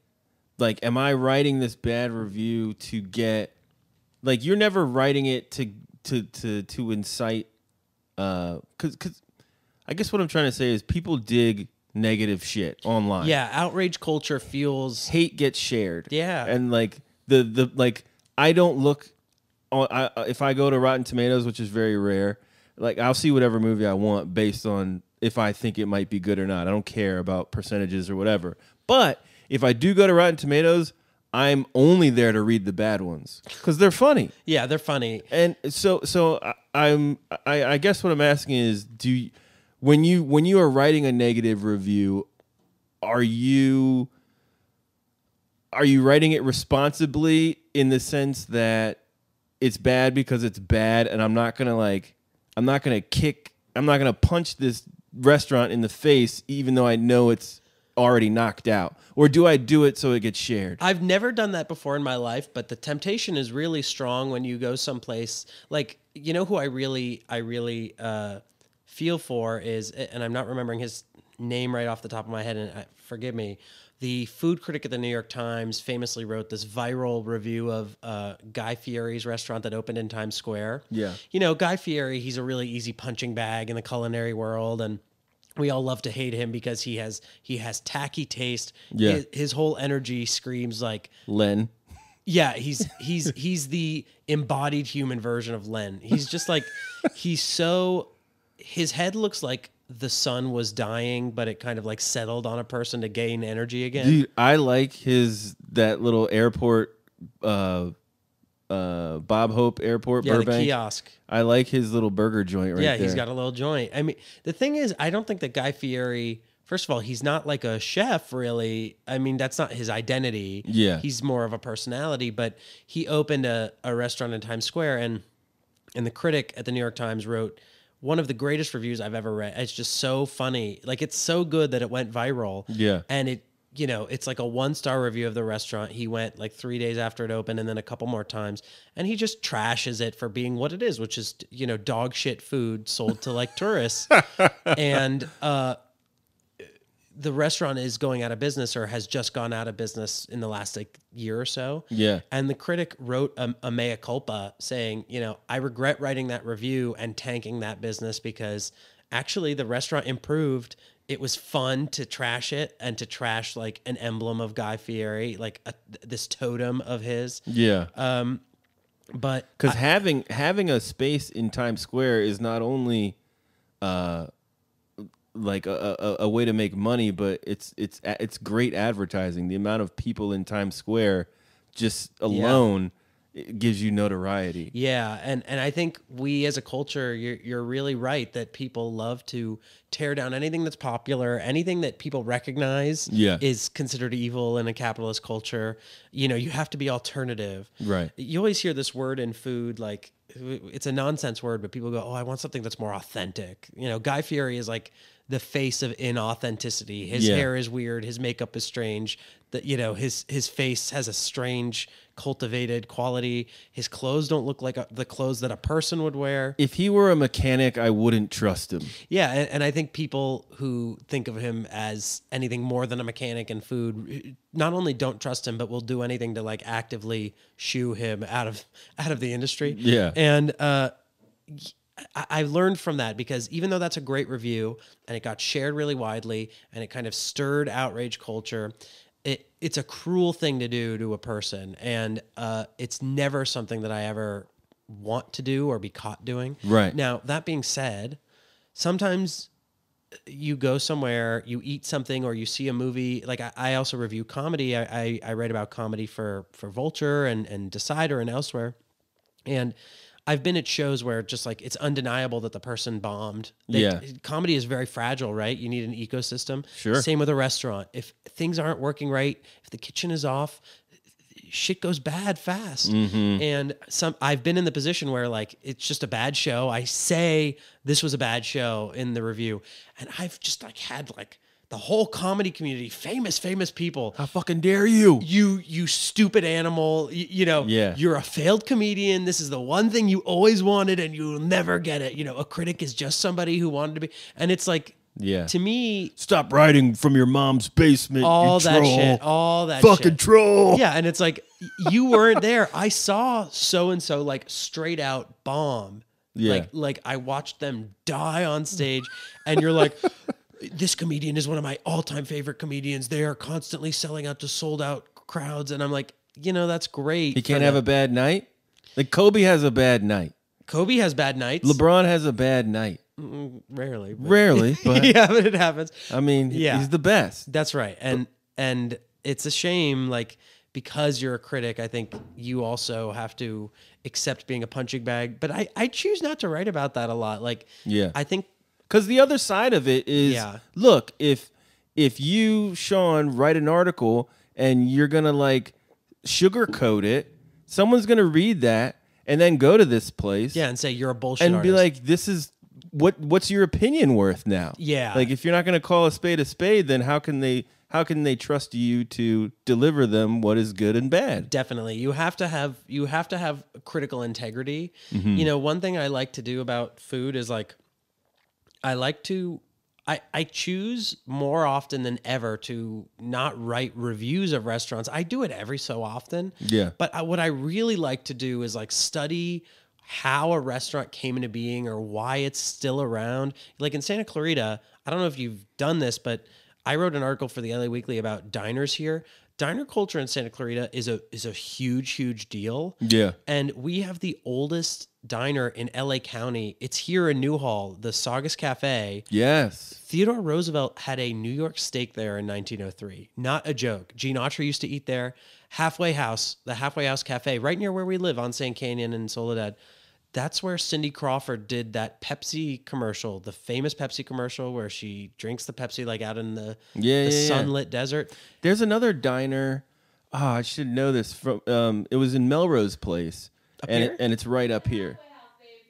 writing this bad review to get, like, you're never writing it to incite, cause I guess what I'm trying to say is people dig negative shit online. Yeah, outrage culture fuels hate gets shared. Yeah, and like the like I don't look on if I go to Rotten Tomatoes, which is very rare. Like I'll see whatever movie I want based on if I think it might be good or not. I don't care about percentages or whatever. But if I do go to Rotten Tomatoes, I'm only there to read the bad ones because they're funny. Yeah, they're funny. And so I guess what I'm asking is, when you are writing a negative review, are you writing it responsibly in the sense that it's bad because it's bad, and I'm not gonna punch this restaurant in the face even though I know it's already knocked out? Or do I do it so it gets shared? I've never done that before in my life, but the temptation is really strong when you go someplace like, you know who I really feel for is, and I'm not remembering his name right off the top of my head, and forgive me, the food critic at the New York Times famously wrote this viral review of Guy Fieri's restaurant that opened in Times Square. Yeah. You know, Guy Fieri, he's a really easy punching bag in the culinary world, and we all love to hate him because he has tacky taste. Yeah. His whole energy screams like Len. Yeah, he's the embodied human version of Len. He's just like his head looks like the sun was dying, but it kind of like settled on a person to gain energy again. Dude, I like that little airport Bob Hope Airport, yeah, Burbank. The kiosk. I like his little burger joint right there. Yeah, he's got a little joint. I mean, the thing is, I don't think that Guy Fieri, first of all, he's not like a chef really. I mean, that's not his identity. Yeah. He's more of a personality, but he opened a restaurant in Times Square, and the critic at the New York Times wrote one of the greatest reviews I've ever read. It's just so funny. Like, it's so good that it went viral. Yeah. And it, you know, it's like a 1-star review of the restaurant. He went like 3 days after it opened and then a couple more times. And he just trashes it for being what it is, which is, you know, dog shit food sold to like tourists. And the restaurant is going out of business or has just gone out of business in the last like year or so. Yeah. And the critic wrote a mea culpa saying, you know, I regret writing that review and tanking that business because actually the restaurant improved. It was fun to trash it and to trash like an emblem of Guy Fieri, like this totem of his. Yeah. But because having a space in Times Square is not only like a way to make money, but it's great advertising. The amount of people in Times Square just alone. Yeah. It gives you notoriety. Yeah, and I think we as a culture, you're really right that people love to tear down anything that's popular, anything that people recognize is considered evil in a capitalist culture. You know, you have to be alternative. Right. You always hear this word in food, like it's a nonsense word, but people go, oh, I want something that's more authentic. You know, Guy Fieri is like the face of inauthenticity. His hair is weird. His makeup is strange. That, you know, his face has a strange cultivated quality. His clothes don't look like the clothes that a person would wear. If he were a mechanic, I wouldn't trust him. Yeah, and I think people who think of him as anything more than a mechanic in food not only don't trust him, but will do anything to like actively shoo him out of the industry. Yeah, and I learned from that because even though that's a great review and it got shared really widely and it kind of stirred outrage culture, it's a cruel thing to do to a person. And it's never something that I ever want to do or be caught doing. Right. Now, that being said, sometimes you go somewhere, you eat something or you see a movie. Like I also review comedy. I write about comedy for Vulture and Decider and elsewhere. And I've been at shows where just like it's undeniable that the person bombed. Comedy is very fragile, right? You need an ecosystem. Sure. Same with a restaurant. If things aren't working right, if the kitchen is off, shit goes bad fast. Mm-hmm. And I've been in the position where like, it's just a bad show. I say this was a bad show in the review. And I've just like had like the whole comedy community, famous people. How fucking dare you? You stupid animal. You know, yeah. You're a failed comedian. This is the one thing you always wanted and you'll never get it. You know, a critic is just somebody who wanted to be. And it's like, yeah. To me, stop writing from your mom's basement. All that troll. Shit. All that fucking shit. Fucking troll. Yeah, and it's like you weren't there. I saw so and so like straight out bomb. Yeah. Like I watched them die on stage, and you're like, this comedian is one of my all-time favorite comedians. They are constantly selling out to sold-out crowds, and I'm like, you know, that's great. He can't have a bad night. Like Kobe has a bad night. Kobe has bad nights. LeBron has a bad night. Rarely. But. Rarely, but yeah, but it happens. I mean, yeah. He's the best. That's right. And it's a shame, like, because you're a critic, I think you also have to accept being a punching bag. But I choose not to write about that a lot. Like, yeah. I think because the other side of it is, yeah. Look, if you, Sean, write an article and you're gonna like sugarcoat it, someone's gonna read that and then go to this place. Yeah, and say you're a bullshit artist. And be like, this is what's your opinion worth now? Yeah. Like if you're not going to call a spade, then how can they trust you to deliver them what is good and bad? Definitely. You have to have critical integrity. Mm-hmm. You know, one thing I like to do about food is like I choose more often than ever to not write reviews of restaurants. I do it every so often. Yeah. But what I really like to do is like study how a restaurant came into being or why it's still around. Like in Santa Clarita, I don't know if you've done this, but I wrote an article for the LA Weekly about diners here. Diner culture in Santa Clarita is a huge deal. Yeah. And we have the oldest diner in LA County. It's here in Newhall, the Saugus Cafe. Yes. Theodore Roosevelt had a New York steak there in 1903. Not a joke. Gene Autry used to eat there. Halfway House, the Halfway House Cafe, right near where we live on Sand Canyon in Soledad. That's where Cindy Crawford did that Pepsi commercial, the famous Pepsi commercial where she drinks the Pepsi like out in the sunlit desert. There's another diner. Oh, I should know this. From it was in Melrose Place, and it's right up here.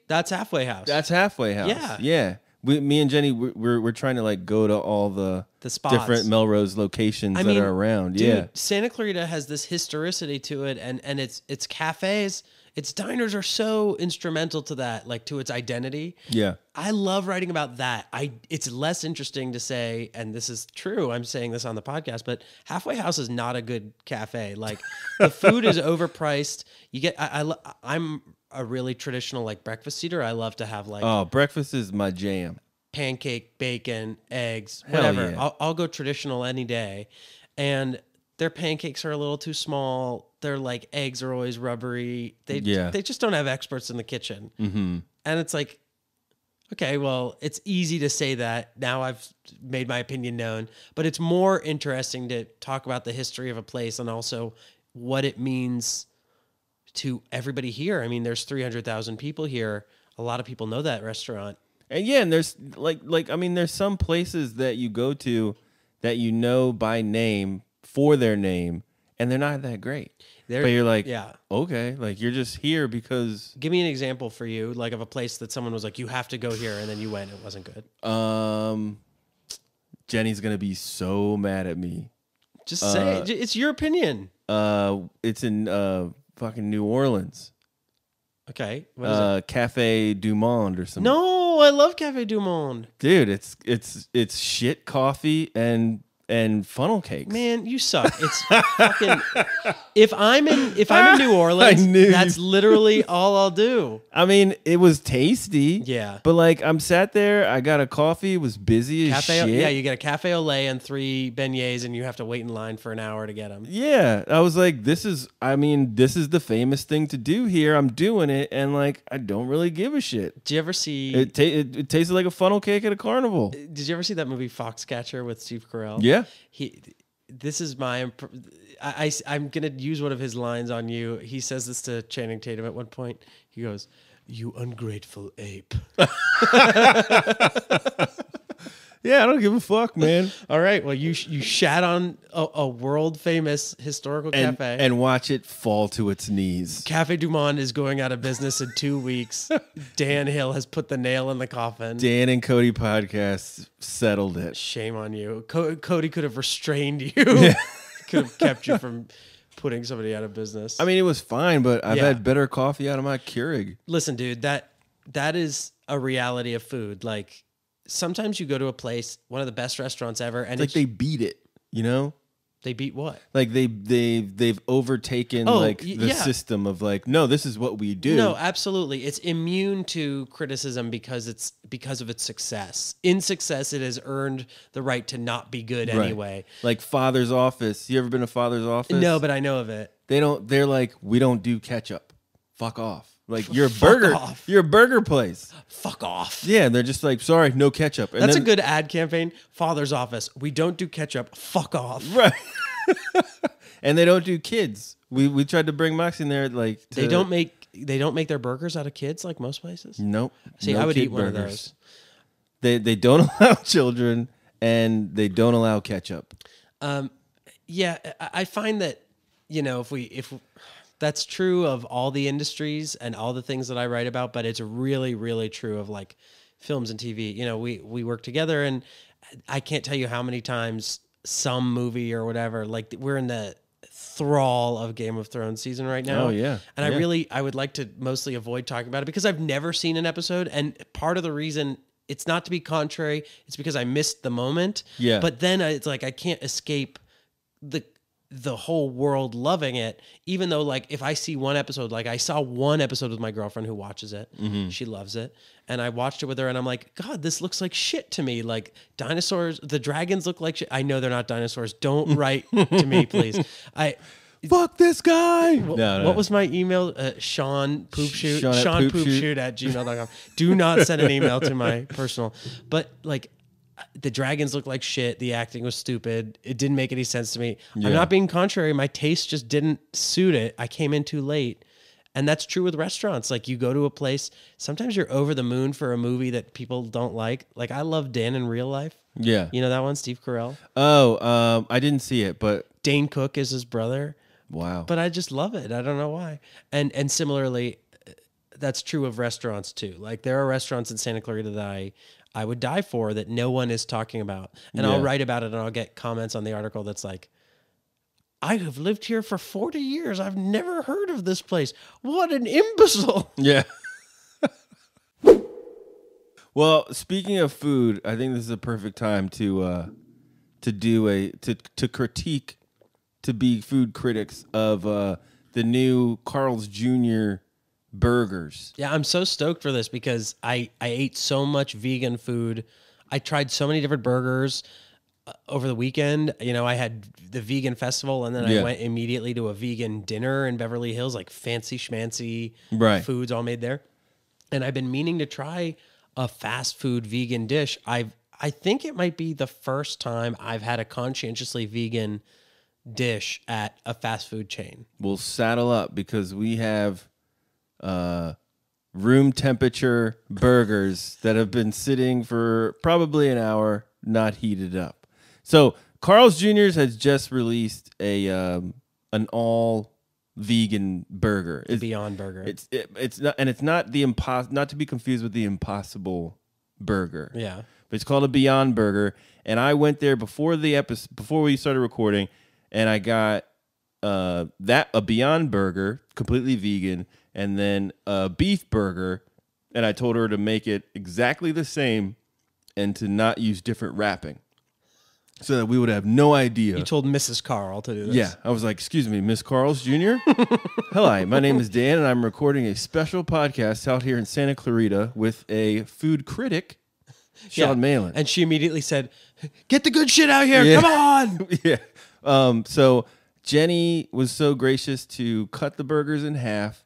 That's Halfway House. That's Halfway House. Yeah, yeah. Me and Jenny, we're trying to like go to all the spots. Different Melrose locations that are around. Dude, yeah, Santa Clarita has this historicity to it, and it's cafes, its diners are so instrumental to that, like to its identity. Yeah, I love writing about that. It's less interesting to say, and this is true. I'm saying this on the podcast, but Halfway House is not a good cafe. Like the food is overpriced. You get I'm a really traditional like breakfast eater. I love to have like breakfast is my jam. Pancake, bacon, eggs, whatever. Yeah. I'll go traditional any day. And their pancakes are a little too small. Their like eggs are always rubbery. They just don't have experts in the kitchen. Mm-hmm. And it's like, okay, well, it's easy to say that. Now I've made my opinion known, but it's more interesting to talk about the history of a place and also what it means to everybody here. I mean, there's 300,000 people here. A lot of people know that restaurant. And yeah, and there's like I mean, there's some places that you go to that you know by name for their name, and they're not that great. But you're like, yeah, okay, like you're just here because. Give me an example for you, like of a place that someone was like, you have to go here, and then you went, and it wasn't good. Jenny's gonna be so mad at me. Just say it. It's your opinion. It's in fucking New Orleans. Okay. What is it? Café du Monde or something. No, I love Café du Monde. Dude, it's shit coffee and funnel cakes. Man, you suck. It's fucking if I'm in New Orleans, that's literally all I'll do. I mean, it was tasty. Yeah. But like I'm sat there, I got a coffee, was busy as shit. Yeah, you get a cafe au lait and 3 beignets and you have to wait in line for an hour to get them. Yeah. I was like, this is the famous thing to do here. I'm doing it and like I don't really give a shit. Do you ever see it tasted like a funnel cake at a carnival. Did you ever see that movie Foxcatcher with Steve Carell? Yeah. Yeah, I'm gonna use one of his lines on you. He says this to Channing Tatum at one point. He goes, "You ungrateful ape." Yeah, I don't give a fuck, man. All right, well, you shat on a world-famous historical cafe. And watch it fall to its knees. Café Du Monde is going out of business in 2 weeks. Dan Hill has put the nail in the coffin. Dan and Kody Podcast settled it. Shame on you. Kody could have restrained you. Yeah. Could have kept you from putting somebody out of business. I mean, it was fine, but I've had better coffee out of my Keurig. Listen, dude, that is a reality of food. Like, sometimes you go to a place, one of the best restaurants ever, and it's like they beat it, you know? They beat what? Like they've overtaken the system of like, no, this is what we do. No, absolutely. It's immune to criticism because of its success. In success, it has earned the right to not be good anyway. Like Father's Office. You ever been to Father's Office? No, but I know of it. They're like, we don't do ketchup. Fuck off. Like your burger place. Fuck off. Yeah, they're just like, sorry, no ketchup. And that's a good ad campaign. Father's Office. We don't do ketchup. Fuck off. Right. And they don't do kids. We tried to bring Moxie in there. Like they don't make their burgers out of kids like most places. Nope. See, no, I would eat one of those. They don't allow children and they don't allow ketchup. Yeah, I find that, you know, if that's true of all the industries and all the things that I write about, but it's really, really true of like films and TV. You know, we work together, and I can't tell you how many times some movie or whatever, like we're in the thrall of Game of Thrones season right now. Oh, yeah. And I would like to mostly avoid talking about it because I've never seen an episode. And part of the reason, it's not to be contrary, it's because I missed the moment. Yeah. But then it's like I can't escape the whole world loving it, even though like if I see one episode, like I saw one episode with my girlfriend who watches it, she loves it, and I watched it with her and I'm like, God, this looks like shit to me. Like dinosaurs, the dragons look like shit. I know they're not dinosaurs. Don't write to me, please. Fuck this guy. What was my email? Sean Poopshoot. Sean Poopshoot at gmail.com. Do not send an email to my personal, but like, the dragons look like shit. The acting was stupid. It didn't make any sense to me. Yeah. I'm not being contrary. My taste just didn't suit it. I came in too late. And that's true with restaurants. Like you go to a place, sometimes you're over the moon for a movie that people don't like. Like I love Dan in Real Life. Yeah. You know that one, Steve Carell? Oh, I didn't see it, but Dane Cook is his brother. Wow. But I just love it. I don't know why. And similarly, that's true of restaurants too. Like there are restaurants in Santa Clarita that I would die for that no one is talking about. And I'll write about it and I'll get comments on the article that's like, I have lived here for 40 years. I've never heard of this place. What an imbecile. Yeah. Well, speaking of food, I think this is a perfect time to critique, to be food critics of the new Carl's Jr. burgers. Yeah, I'm so stoked for this because I ate so much vegan food. I tried so many different burgers over the weekend. You know, I had the vegan festival and then I went immediately to a vegan dinner in Beverly Hills, like fancy schmancy foods all made there. And I've been meaning to try a fast food vegan dish. I think it might be the first time I've had a conscientiously vegan dish at a fast food chain. We'll saddle up because we have room temperature burgers that have been sitting for probably an hour, not heated up. So Carl's Jr. has just released an all vegan burger. It's Beyond Burger. It's not to be confused with the Impossible Burger. Yeah, but it's called a Beyond Burger. And I went there before the episode, before we started recording, and I got a Beyond Burger, completely vegan. And then a beef burger, and I told her to make it exactly the same and to not use different wrapping so that we would have no idea. You told Mrs. Carl to do this. Yeah, I was like, excuse me, Miss Carl's Jr.? Hello, my name is Dan, and I'm recording a special podcast out here in Santa Clarita with a food critic, Sean Malin. And she immediately said, get the good shit out here, come on! Yeah, so Jenny was so gracious to cut the burgers in half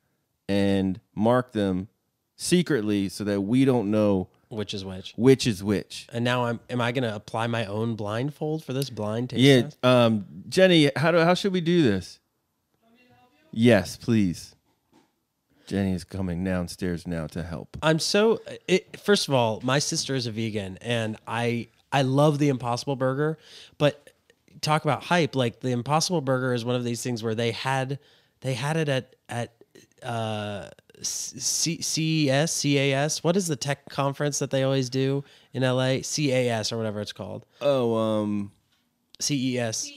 and mark them secretly so that we don't know which is which. Which is which. And now am I going to apply my own blindfold for this blind taste test? Yeah, Jenny, how should we do this? Want me to help you? Yes, please. Jenny is coming downstairs now to help. I'm so... first of all, my sister is a vegan, and I love the Impossible Burger, but talk about hype. Like, the Impossible Burger is one of these things where they had it at CES, CAS. What is the tech conference that they always do in LA? CAS or whatever it's called. Oh, CES.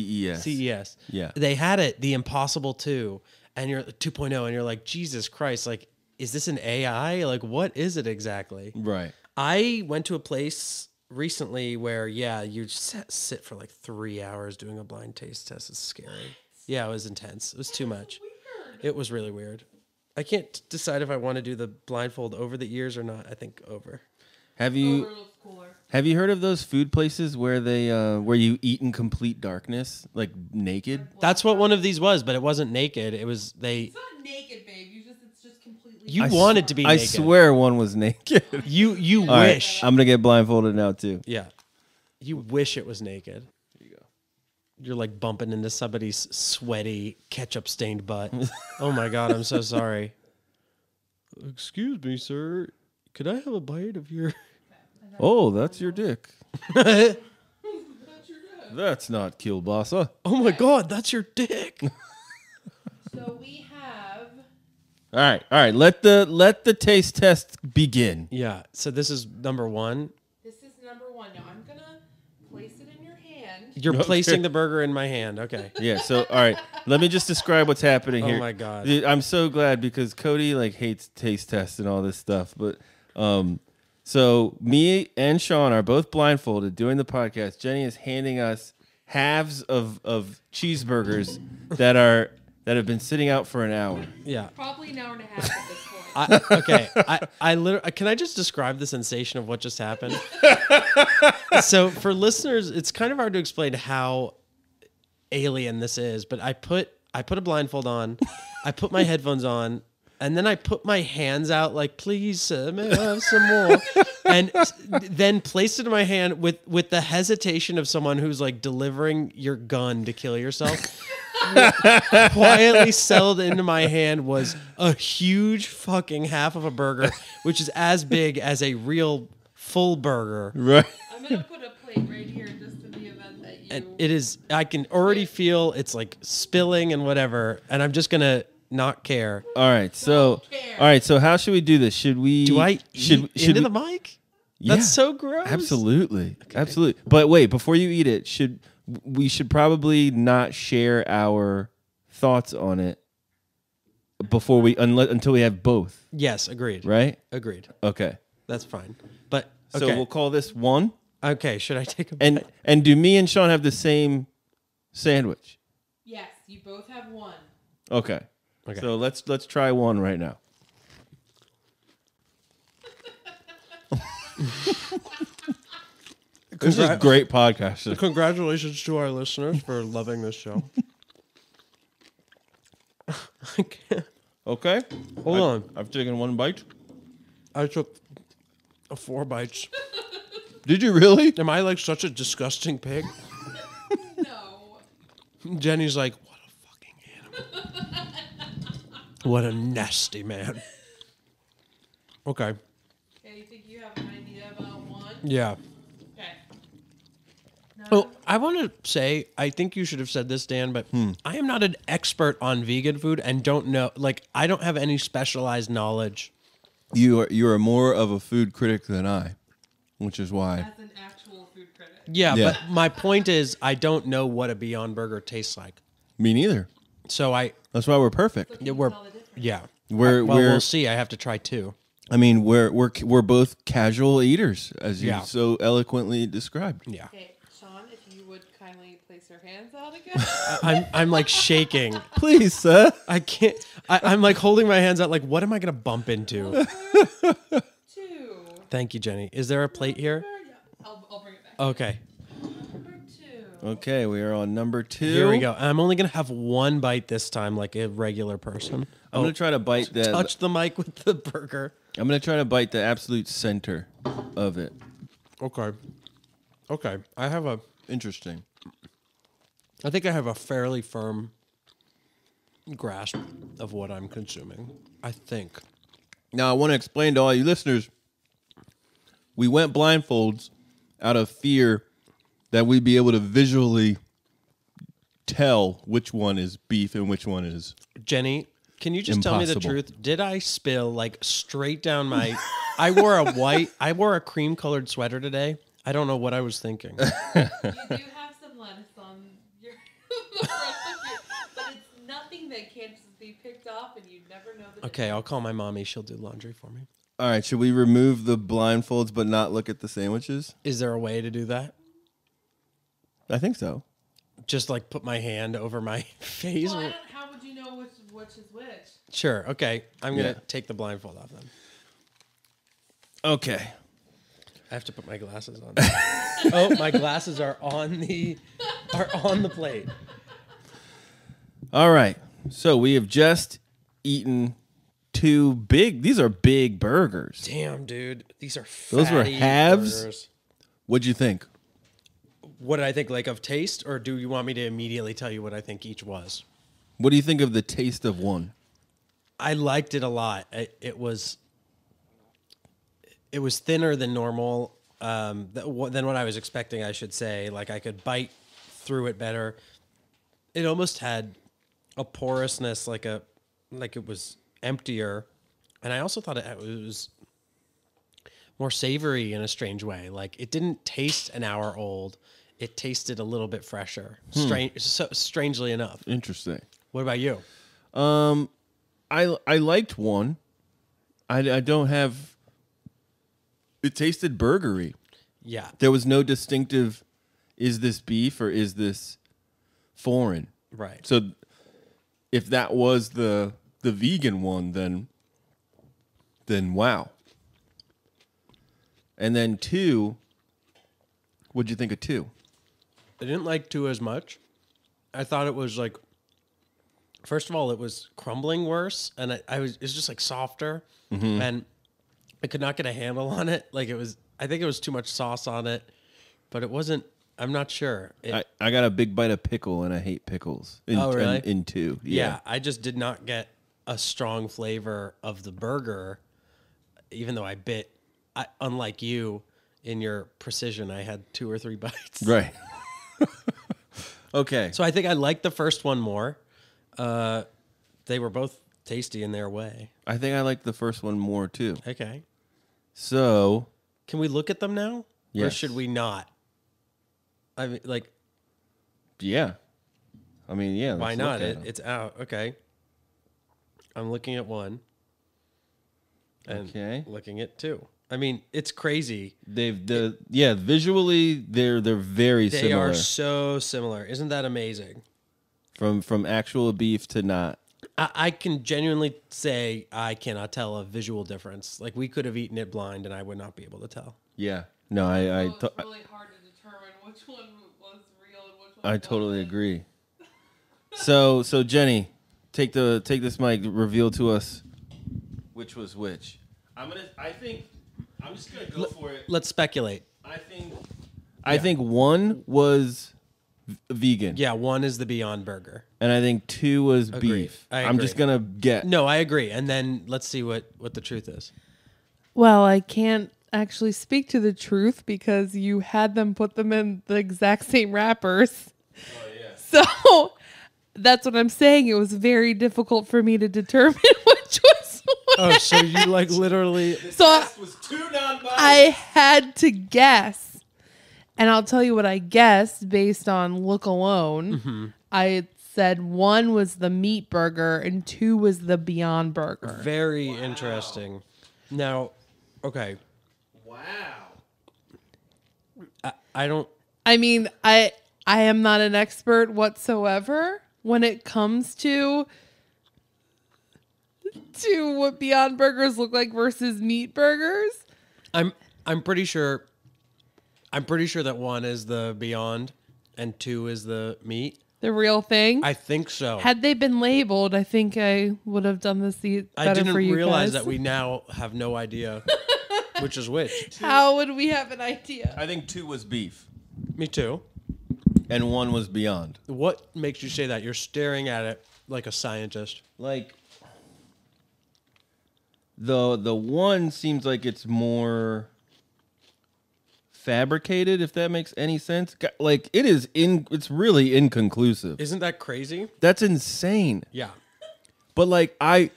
Yeah. They had it, the Impossible 2. And you're 2.0, and you're like, Jesus Christ, like, is this an AI? Like, what is it exactly? Right. I went to a place recently where, yeah, you just sit for like 3 hours doing a blind taste test. It's scary. Yeah, it was intense. It was too much. Weird. It was really weird. I can't decide if I want to do the blindfold over the ears or not. I think over. Have you heard of those food places where they where you eat in complete darkness, like naked? That's what one of these was, but it wasn't naked. It was It's not naked, babe. It's just completely. You want it to be naked. I swear one was naked. You wish. Right, I'm gonna get blindfolded now too. Yeah. You wish it was naked. There you go. You're like bumping into somebody's sweaty, ketchup-stained butt. Oh my God, I'm so sorry. Excuse me, sir. Could I have a bite of your... Oh, that's your dick. That's your dick. That's not kielbasa. Oh my God, that's your dick. So we have... All right. Let the taste test begin. Yeah, so this is number one. This is number one. Now I'm going to place it in your hand. You're placing the burger in my hand. Okay. Yeah, so all right. Let me just describe what's happening here. Oh my God. Dude, I'm so glad because Kody like hates taste tests and all this stuff, but so me and Sean are both blindfolded doing the podcast. Jenny is handing us halves of cheeseburgers that have been sitting out for an hour. Yeah, probably an hour and a half at this point. Can I just describe the sensation of what just happened? So for listeners, it's kind of hard to explain how alien this is, but I put a blindfold on, I put my headphones on. And then I put my hands out like, please, sir, may I have some more? And then placed it in my hand with the hesitation of someone who's like delivering your gun to kill yourself. Quietly settled into my hand was a huge fucking half of a burger, which is as big as a real full burger. Right. I'm going to put a plate right here just in the event that you... And it is, I can already feel it's like spilling and whatever. And I'm just going to... not care. All right, so how should we do this? Should we... Do I eat into the mic? Yeah, that's so gross. Absolutely. Okay. Absolutely. But wait, before you eat it, we should probably not share our thoughts on it before until we have both. Yes, agreed. Right? Agreed. Okay. That's fine. But okay. So we'll call this one. Okay, should I take a bite? And do me and Sean have the same sandwich? Yes, you both have one. Okay. Okay. So let's try one right now. This is great podcasting. Congratulations to our listeners for loving this show. I can't. Okay. Hold on. I've taken one bite. I took 4 bites. Did you really? Am I like such a disgusting pig? No. Jenny's like, what a fucking animal. What a nasty man. Okay. Okay, you think you have an idea about one? Yeah. Okay. No. Oh, I want to say, I think you should have said this, Dan, but I am not an expert on vegan food and don't know, like, I don't have any specialized knowledge. You are more of a food critic than I, which is why. As an actual food critic. Yeah. But my point is, I don't know what a Beyond Burger tastes like. Me neither. So that's why we're perfect. We'll see. I have to try 2. I mean, we're both casual eaters, as you so eloquently described. Yeah. Okay, Sean, if you would kindly place your hands out again. I'm like shaking. Please, sir. I can't. I'm like holding my hands out. Like, what am I gonna bump into? 2. Thank you, Jenny. Is there a plate here? Yeah. I'll bring it back. Okay. Okay, we are on number 2. Here we go. I'm only going to have one bite this time like a regular person. I'm going to try to bite that. Touch the mic with the burger. I'm going to try to bite the absolute center of it. Okay. I have a... Interesting. I think I have a fairly firm grasp of what I'm consuming, I think. Now, I want to explain to all you listeners, we went blindfolds out of fear that we'd be able to visually tell which one is beef and which one is Jenny, can you just impossible. Tell me the truth? Did I spill like straight down my... I wore a cream-colored sweater today. I don't know what I was thinking. You do have some lettuce on your... but it's nothing that can't be picked off and you never know the... Okay, I'll call my mommy. She'll do laundry for me. All right, should we remove the blindfolds but not look at the sandwiches? Is there a way to do that? I think so. Just like put my hand over my face? Well, how would you know which is which? Sure, okay. I'm going to take the blindfold off then. Okay. I have to put my glasses on. Oh, my glasses are on the plate. All right. So we have just eaten two big... These are big burgers. Damn, dude. These are fatty. Those were halves. Burgers. What'd you think? What did I think? Like of taste? Or do you want me to immediately tell you what I think each was? What do you think of the taste of one? I liked it a lot. It was thinner than normal, than what I was expecting, I should say. Like, I could bite through it better. It almost had a porousness, like it was emptier. And I also thought it was more savory in a strange way. Like, it didn't taste an hour old. It tasted a little bit fresher, strangely enough. Interesting. What about you? I liked one. I don't have... It tasted burgery. Yeah. There was no distinctive, is this beef or is this foreign? Right. So if that was the vegan one, then wow. And then two, what'd you think of two? I didn't like two as much. I thought it was like, first of all, it was crumbling worse. And it was just like softer. Mm-hmm. And I could not get a handle on it. Like it was, I think it was too much sauce on it, but it wasn't. I'm not sure. I got a big bite of pickle, and I hate pickles. Really? In two, yeah. I just did not get a strong flavor of the burger, even though I bit. Unlike you, in your precision, I had two or three bites. Right. Okay. So I think I liked the first one more. They were both tasty in their way. I think I liked the first one more too. Okay. So, can we look at them now? Yes. Or should we not? I mean, like... Yeah. I mean, yeah. Why not? It's out. Okay. I'm looking at one. And looking at two. I mean, it's crazy. Visually, they're very similar. They are so similar. Isn't that amazing? From actual beef to not. I can genuinely say I cannot tell a visual difference. Like, we could have eaten it blind, and I would not be able to tell. Yeah. No, it's really hard to determine which one was real and which one I totally agree. So Jenny, take this mic, reveal to us which was which. I'm just going to go for it. Let's speculate. I think one was vegan. Yeah, one is the Beyond Burger. And I think two was beef. I'm just going to get... No, I agree. And then let's see what the truth is. Well, I can't actually speak to the truth because you had them put them in the exact same wrappers. Oh, yeah. So that's what I'm saying. It was very difficult for me to determine which was what. Oh, so you like literally... This was too non-biased. I had to guess. And I'll tell you what I guessed based on look alone. Mm-hmm. I said one was the meat burger and two was the Beyond Burger. Very interesting. Now, okay. Wow. I am not an expert whatsoever when it comes to what Beyond Burgers look like versus meat burgers. I'm pretty sure that one is the Beyond and two is the meat. The real thing? I think so. Had they been labeled, I think I would have done this better for you guys. I didn't realize that we now have no idea which is which. How would we have an idea? I think two was beef. Me too. And one was Beyond. What makes you say that? You're staring at it Like a scientist. Like the one seems like it's more fabricated, if that makes any sense. Like it is it's really inconclusive. Isn't that crazy? That's insane. Yeah. But like I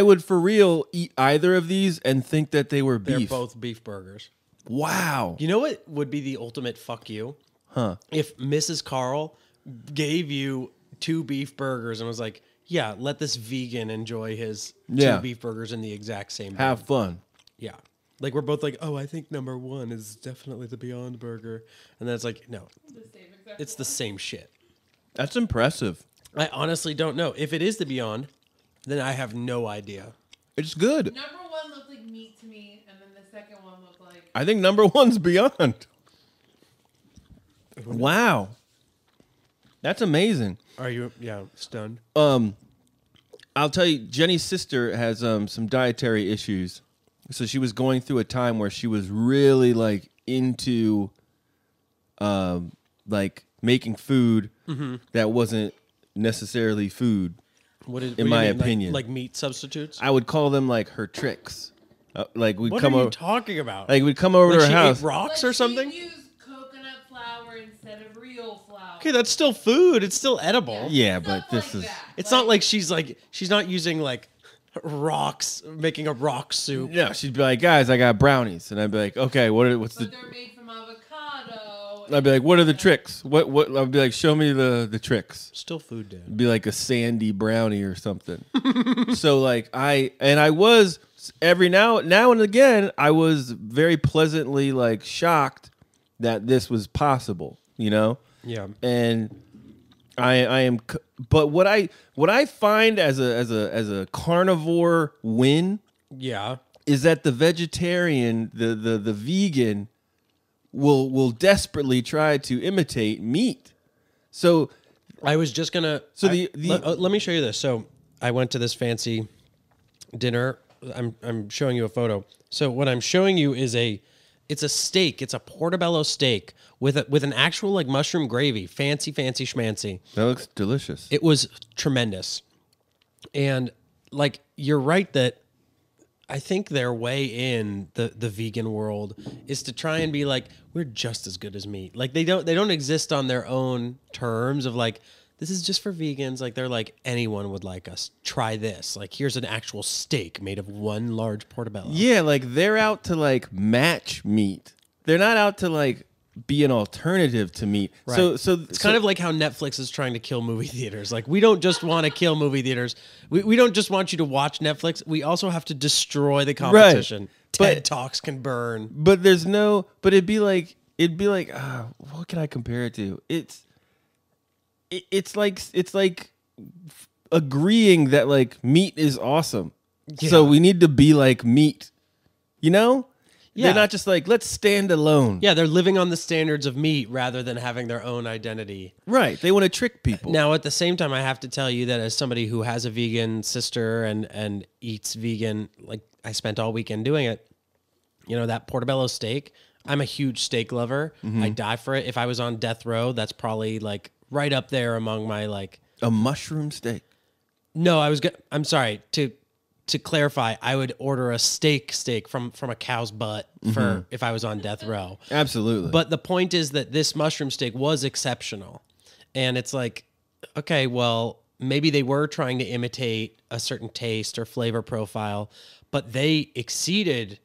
would for real eat either of these and think that they were beef. They're both beef burgers. Wow. You know what would be the ultimate fuck you? Huh. If Mrs. Carl gave you 2 beef burgers and was like, yeah, let this vegan enjoy his 2 beef burgers in the exact same Have burger. Fun. Yeah. Like we're both like, oh, I think number 1 is definitely the Beyond Burger. And then it's like, no, it's the same shit. That's impressive. I honestly don't know. If it is the Beyond, then I have no idea. It's good. Number 1 looked like meat to me, and then the second one looked like... I think number 1's Beyond. Wow. That's amazing. Are you, stunned? I'll tell you, Jenny's sister has some dietary issues. So she was going through a time where she was really, like, into, like, making food that wasn't necessarily food. In my opinion, like meat substitutes, I would call them like her tricks. Like we'd come over. What are you talking about? Like we'd come over to her house. She ate rocks or something. She used coconut flour instead of real flour. Okay, that's still food. It's still edible. Yeah, but this is. It's not like she's not using like rocks, making a rock soup. Yeah, she'd be like, guys, I got brownies, and I'd be like, okay, what's the? But they're made from avocado. I'd be like, what are the tricks? What? I'd be like, show me the tricks. Still food, Dan. It'd be like a sandy brownie or something. So like I was every now and again, I was very pleasantly like shocked that this was possible, you know? Yeah. And I am, but what I find as a carnivore win, yeah, is that the vegetarian, the vegan will desperately try to imitate meat. So I was just going to... So let me show you this. So I went to this fancy dinner. I'm showing you a photo. So what I'm showing you is it's a steak. It's a portobello steak with an actual like mushroom gravy. Fancy schmancy. That looks delicious. It was tremendous. And like you're right that I think their way in the vegan world is to try and be like, we're just as good as meat. Like they don't exist on their own terms of like, this is just for vegans. Like they're like, anyone would like us. Try this. Like here's an actual steak made of one large portobello. Yeah, like they're out to like match meat. They're not out to like be an alternative to meat. Right. So it's kind of like how Netflix is trying to kill movie theaters. Like we don't just want to kill movie theaters. We don't just want you to watch Netflix. We also have to destroy the competition. Right. TED Talks can burn. But there's no. But it'd be like. What can I compare it to? It's like agreeing that like meat is awesome. Yeah. So we need to be like meat. You know. Yeah. They're not just like, let's stand alone. Yeah, they're living on the standards of meat rather than having their own identity. Right. They want to trick people. Now, at the same time, I have to tell you that as somebody who has a vegan sister and eats vegan, like I spent all weekend doing it, you know, that portobello steak, I'm a huge steak lover. Mm-hmm. I die for it. If I was on death row, that's probably like right up there among my like... A mushroom steak. No, I'm sorry, to clarify, I would order a steak from a cow's butt for if I was on death row. Absolutely. But the point is that this mushroom steak was exceptional. And it's like, okay, well, maybe they were trying to imitate a certain taste or flavor profile, but they exceeded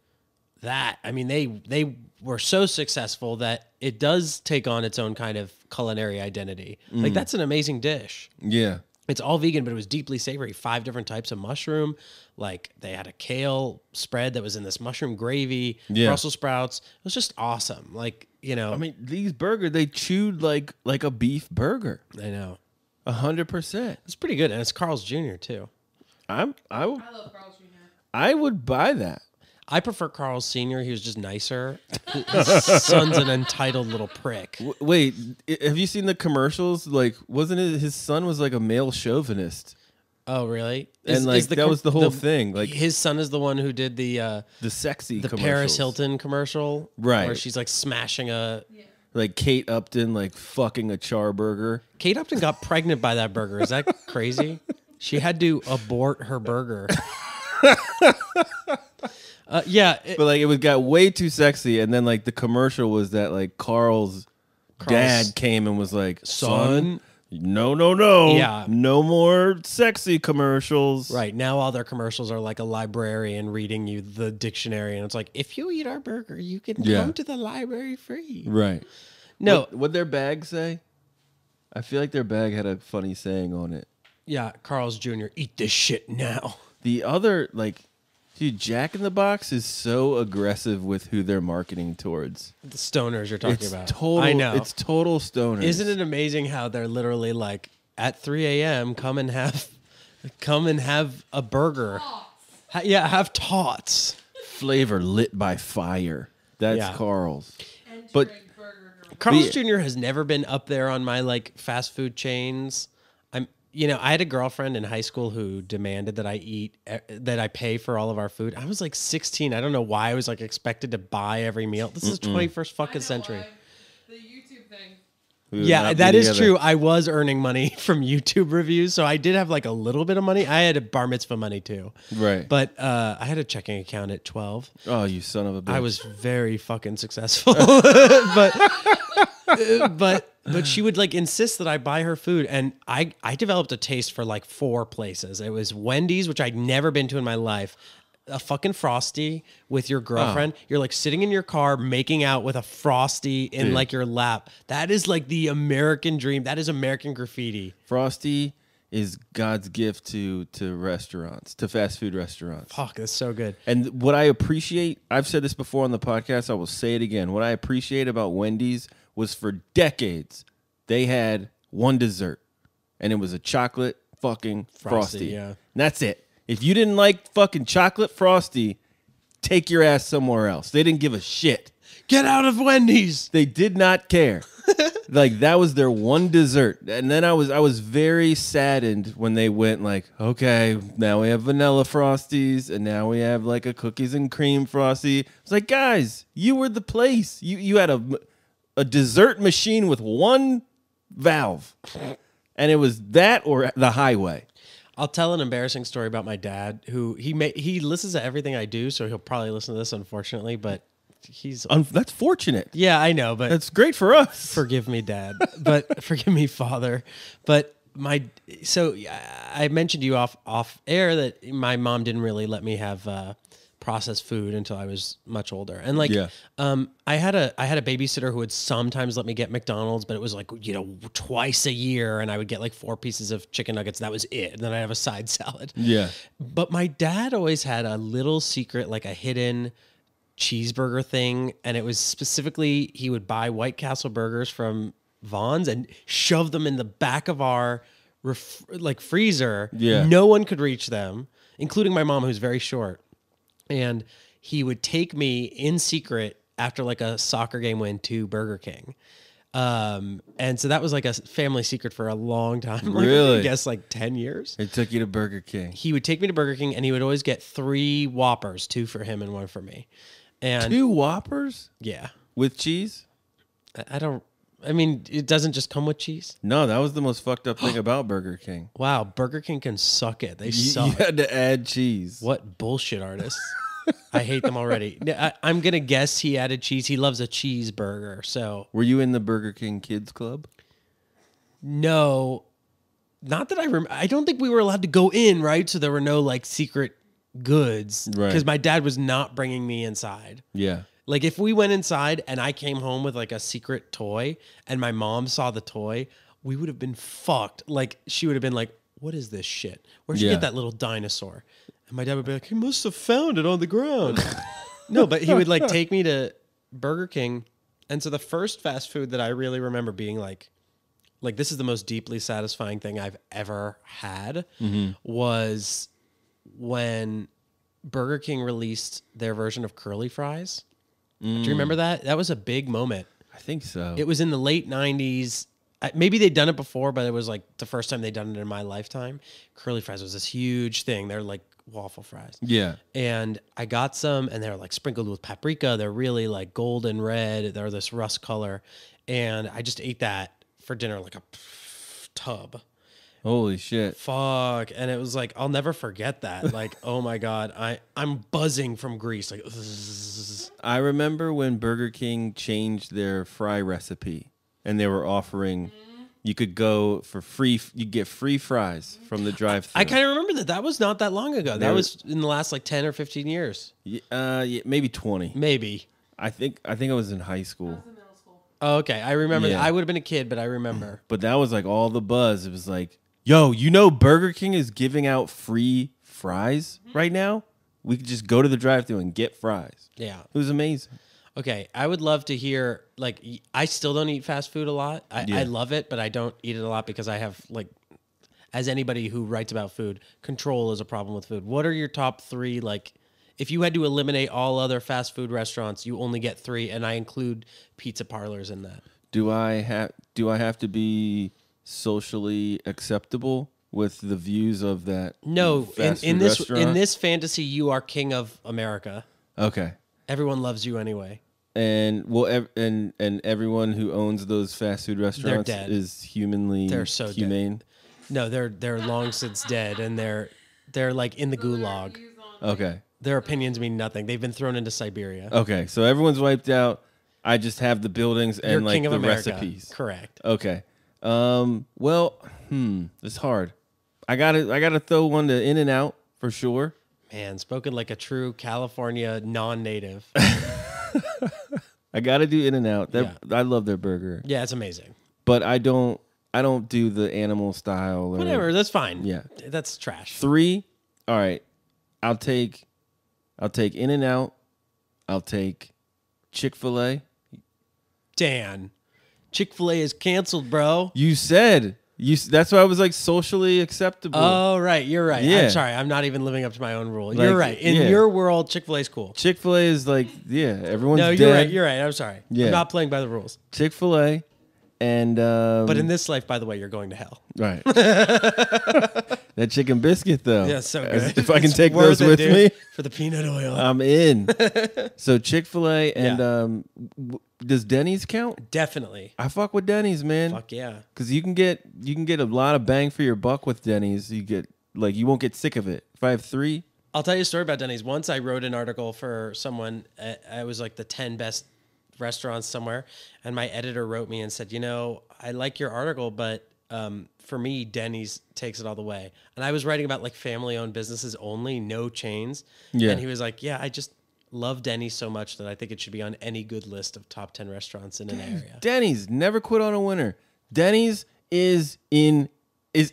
that. I mean, they were so successful that it does take on its own kind of culinary identity. Mm. Like, that's an amazing dish. Yeah. It's all vegan, but it was deeply savory. 5 different types of mushroom. Like they had a kale spread that was in this mushroom gravy, Brussels sprouts. It was just awesome. Like, you know, I mean, these burgers, they chewed like a beef burger. I know. 100%. It's pretty good. And it's Carl's Jr. too. I love Carl's Jr. I would buy that. I prefer Carl's Sr. He was just nicer. His son's an entitled little prick. Wait, have you seen the commercials? Like, wasn't it his son was like a male chauvinist? Oh, really? And that was the whole thing. Like, his son is the one who did the sexy Paris Hilton commercial, right? Where she's like smashing a Like Kate Upton, like fucking a charburger. Kate Upton got pregnant by that burger. Is that crazy? She had to abort her burger. Yeah. But like it was got way too sexy. And then like the commercial was that like Carl's dad came and was like, son, no. Yeah. No more sexy commercials. Right. Now all their commercials are like a librarian reading you the dictionary. And it's like, if you eat our burger, you can come to the library free. Right. No. What'd their bag say? I feel like their bag had a funny saying on it. Yeah. Carl's Jr., eat this shit now. The other, like, dude, Jack in the Box is so aggressive with who they're marketing towards. The stoners you're talking about. Total, I know. It's total stoners. Isn't it amazing how they're literally like, at 3 a.m., come and have a burger. Tots. Yeah, have tots. Flavor lit by fire. That's Carl's. But Carl's Jr. has never been up there on my, like, fast food chains. You know, I had a girlfriend in high school who demanded that I pay for all of our food. I was like 16. I don't know why I was like expected to buy every meal. This is 21st fucking century. The YouTube thing. Yeah, that is true. I was earning money from YouTube reviews, so I did have like a little bit of money. I had a bar mitzvah money too. Right. But I had a checking account at 12. Oh, you son of a bitch. I was very fucking successful. But she would like insist that I buy her food, and I developed a taste for like 4 places. It was Wendy's, which I'd never been to in my life, a fucking Frosty with your girlfriend. Oh. You're like sitting in your car making out with a Frosty in like your lap. That is like the American dream. That is American graffiti. Frosty is God's gift to restaurants, to fast food restaurants. Fuck, that's so good. And what I appreciate, I've said this before on the podcast, I will say it again. What I appreciate about Wendy's was for decades, they had one dessert, and it was a chocolate fucking Frosty. Yeah. And that's it. If you didn't like fucking chocolate Frosty, take your ass somewhere else. They didn't give a shit. Get out of Wendy's. They did not care. Like, that was their one dessert. And then I was very saddened when they went like, okay, now we have vanilla Frosties, and now we have like a cookies and cream Frosty. It's like, guys, you were the place. You had a dessert machine with one valve. And it was that or the highway. I'll tell an embarrassing story about my dad, who he listens to everything I do, so he'll probably listen to this, unfortunately, but he's... that's fortunate. Yeah, I know, but... That's great for us. Forgive me, Dad. But forgive me, Father. But so I mentioned to you off air that my mom didn't really let me have... processed food until I was much older. And like, I had a babysitter who would sometimes let me get McDonald's, but it was like, you know, twice a year. And I would get like 4 pieces of chicken nuggets. That was it. And then I'd have a side salad. Yeah. But my dad always had a little secret, like a hidden cheeseburger thing. And it was specifically, he would buy White Castle burgers from Vons and shove them in the back of our freezer. Yeah. No one could reach them, including my mom, who's very short. And he would take me in secret after like a soccer game win to Burger King. And so that was like a family secret for a long time. Like, really? I guess like 10 years. It took you to Burger King. He would take me to Burger King, and he would always get 3 Whoppers, 2 for him and 1 for me. And 2 Whoppers? Yeah. With cheese? I mean, it doesn't just come with cheese. No, that was the most fucked up thing about Burger King. Wow, Burger King can suck it. They suck. You had to add cheese. What bullshit artists. I hate them already. I'm going to guess he added cheese. He loves a cheeseburger, so... Were you in the Burger King Kids Club? No. Not that I remember. I don't think we were allowed to go in, right? So there were no, like, secret goods. Right. Because my dad was not bringing me inside. Yeah. Like, if we went inside and I came home with, like, a secret toy and my mom saw the toy, we would have been fucked. Like, she would have been like, what is this shit? Where'd you get that little dinosaur? And my dad would be like, he must have found it on the ground. No, but he would, like, take me to Burger King. And so the first fast food that I really remember being like this is the most deeply satisfying thing I've ever had was when Burger King released their version of curly fries. Do you remember that? That was a big moment. I think so. It was in the late 90s. Maybe they'd done it before, but it was like the first time they'd done it in my lifetime. Curly fries was this huge thing. They're like waffle fries. Yeah. And I got some, and they were like sprinkled with paprika. They're really like golden red. They're this rust color. And I just ate that for dinner like a tub. Holy shit. Fuck. And it was like, I'll never forget that. Like, oh my God, I'm buzzing from grease. Like, zzz. I remember when Burger King changed their fry recipe and they were offering, you could go for free, you get free fries from the drive-thru. I kind of remember that. That was not that long ago. That was in the last like 10 or 15 years. Yeah, maybe 20. Maybe. I think I was in high school. Middle school. Oh, okay. I remember. Yeah. I would have been a kid, but I remember. But that was like all the buzz. It was like, yo, you know Burger King is giving out free fries right now? We could just go to the drive-thru and get fries. Yeah. It was amazing. Okay, I would love to hear, like, I still don't eat fast food a lot. I love it, but I don't eat it a lot because I have, like, as anybody who writes about food, control is a problem with food. What are your top three, like, if you had to eliminate all other fast food restaurants, you only get three, and I include pizza parlors in that. Do I have to be socially acceptable with the views of that? No, in this fantasy, you are king of America. Okay, everyone loves you anyway. And well, and everyone who owns those fast food restaurants is humanely humane. Dead. No, they're long since dead, and they're like in the gulag. Okay, their opinions mean nothing. They've been thrown into Siberia. Okay, so everyone's wiped out. I just have the buildings and like the recipes. Correct. Okay. Well, it's hard. I gotta throw one to In-N-Out for sure. Man, spoken like a true California non-native. I gotta do In-N-Out. I love their burger. Yeah, it's amazing. But I don't do the animal style. Or whatever, that's fine. Yeah, that's trash. Three. All right, I'll take In-N-Out. I'll take Chick-fil-A. Dan. Chick-fil-A is canceled, bro. You said that's why I was like socially acceptable. Oh, right. You're right. Yeah. I'm sorry. I'm not even living up to my own rule. Like, you're right. In your world, Chick-fil-A is cool. Chick-fil-A is like, everyone's dead. No, you're right. You're right. I'm sorry. Yeah. I'm not playing by the rules. Chick-fil-A and... but in this life, by the way, you're going to hell. Right. That chicken biscuit, though. Yeah, so good. If I can take those with me. For the peanut oil. I'm in. So Chick-fil-A and... Yeah. Does Denny's count? Definitely. I fuck with Denny's, man. Fuck yeah. Because you can get a lot of bang for your buck with Denny's. You get like you won't get sick of it. If I have three, I'll tell you a story about Denny's. Once I wrote an article for someone. I was like the 10 best restaurants somewhere, and my editor wrote me and said, you know, I like your article, but for me, Denny's takes it all the way. And I was writing about like family-owned businesses only, no chains. Yeah. And he was like, yeah, I just love Denny's so much that I think it should be on any good list of top 10 restaurants in an area. Denny's never quit on a winner. Denny's is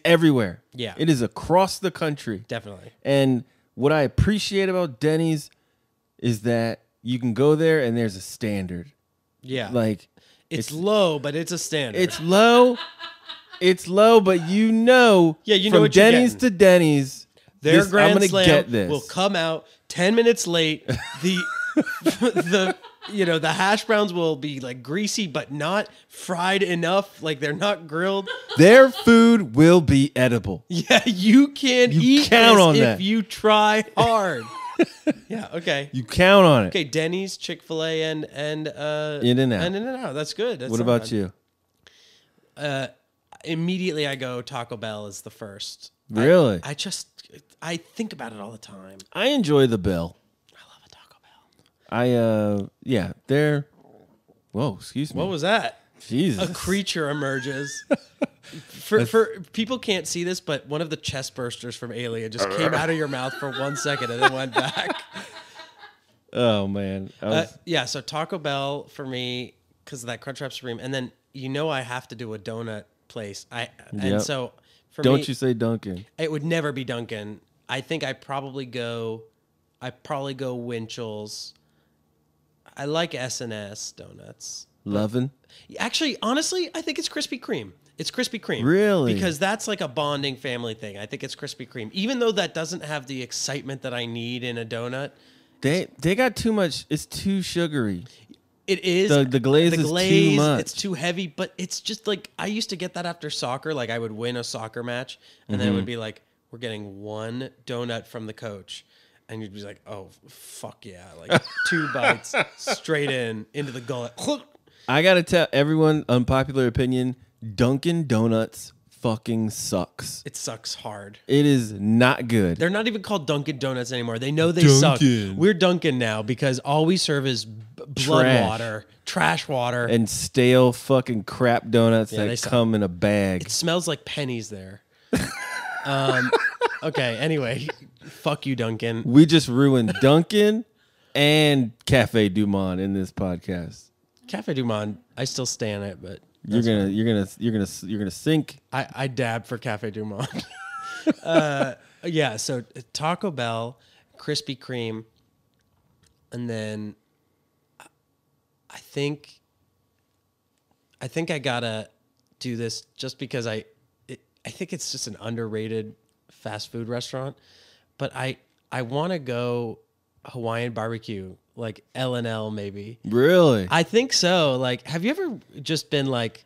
everywhere. Yeah. It is across the country. Definitely. And what I appreciate about Denny's is that you can go there and there's a standard. Yeah. Like it's low, but it's a standard. It's low. It's low, but you know, you know, from Denny's to Denny's, their grand slam will come out 10 minutes late. The hash browns will be like greasy but not fried enough, like they're not grilled. Their food will be edible. Yeah, you can eat this if you try hard. Yeah, okay. You count on it. Okay, Denny's, Chick-fil-A and In-N-Out. And In-N-Out. That's good. That's what about bad. You? Immediately I go Taco Bell is the first. Really? I think about it all the time. I enjoy the Bell. I love a Taco Bell. Whoa, excuse me. What was that? Jesus. A creature emerges. for people can't see this, but one of the chest bursters from Alien just came out of your mouth for 1 second and then went back. Oh man. So Taco Bell for me because of that Crunchwrap Supreme, and then you know I have to do a donut place. So. For Don't me, you say Dunkin'? It would never be Dunkin'. I think I probably go Winchell's. I like S&S donuts. Lovin'? Actually, honestly, I think it's Krispy Kreme. It's Krispy Kreme. Really? Because that's like a bonding family thing. I think it's Krispy Kreme. Even though that doesn't have the excitement that I need in a donut. They got too much. It's too sugary. It is. The glaze is too much. It's too heavy, but it's just like I used to get that after soccer. Like I would win a soccer match, and then it would be like, we're getting one donut from the coach. And you'd be like, oh, fuck yeah. Like 2 bites straight into the gullet. I got to tell everyone, unpopular opinion, Dunkin' Donuts fucking sucks. It sucks hard. It is not good. They're not even called Dunkin' Donuts anymore. They know they suck. We're Dunkin' now because all we serve is trash water. And stale fucking crap donuts that come in a bag. It smells like pennies there. Okay, anyway, fuck you, Dunkin'. We just ruined Dunkin' and Cafe Du Monde in this podcast. Cafe Du Monde, I still stay in it, but you're gonna sink. I dab for Cafe Du Monde. Yeah, so Taco Bell, Krispy Kreme, and then I think I gotta do this just because I think it's just an underrated fast food restaurant, but I want to go Hawaiian barbecue, like L&L maybe. Really? I think so. Like, have you ever just been like...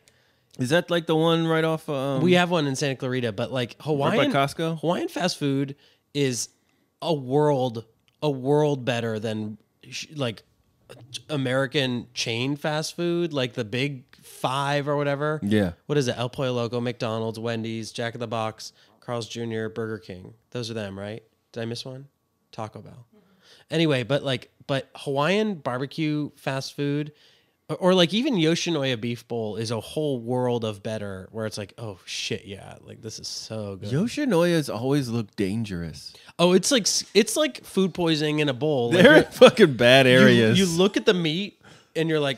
Is that like the one right off... we have one in Santa Clarita, but like Hawaiian... Right by Costco? Hawaiian fast food is a world better than like American chain fast food, like the big 5 or whatever. Yeah. What is it? El Pollo Loco, McDonald's, Wendy's, Jack in the Box, Carl's Jr., Burger King. Those are them, right? Did I miss one? Taco Bell. Anyway, but Hawaiian barbecue fast food, or like even Yoshinoya beef bowl is a whole world of better, where it's like, oh shit, yeah, like this is so good. Yoshinoya's always look dangerous. Oh, it's like food poisoning in a bowl. They're in fucking bad areas. You look at the meat and you're like,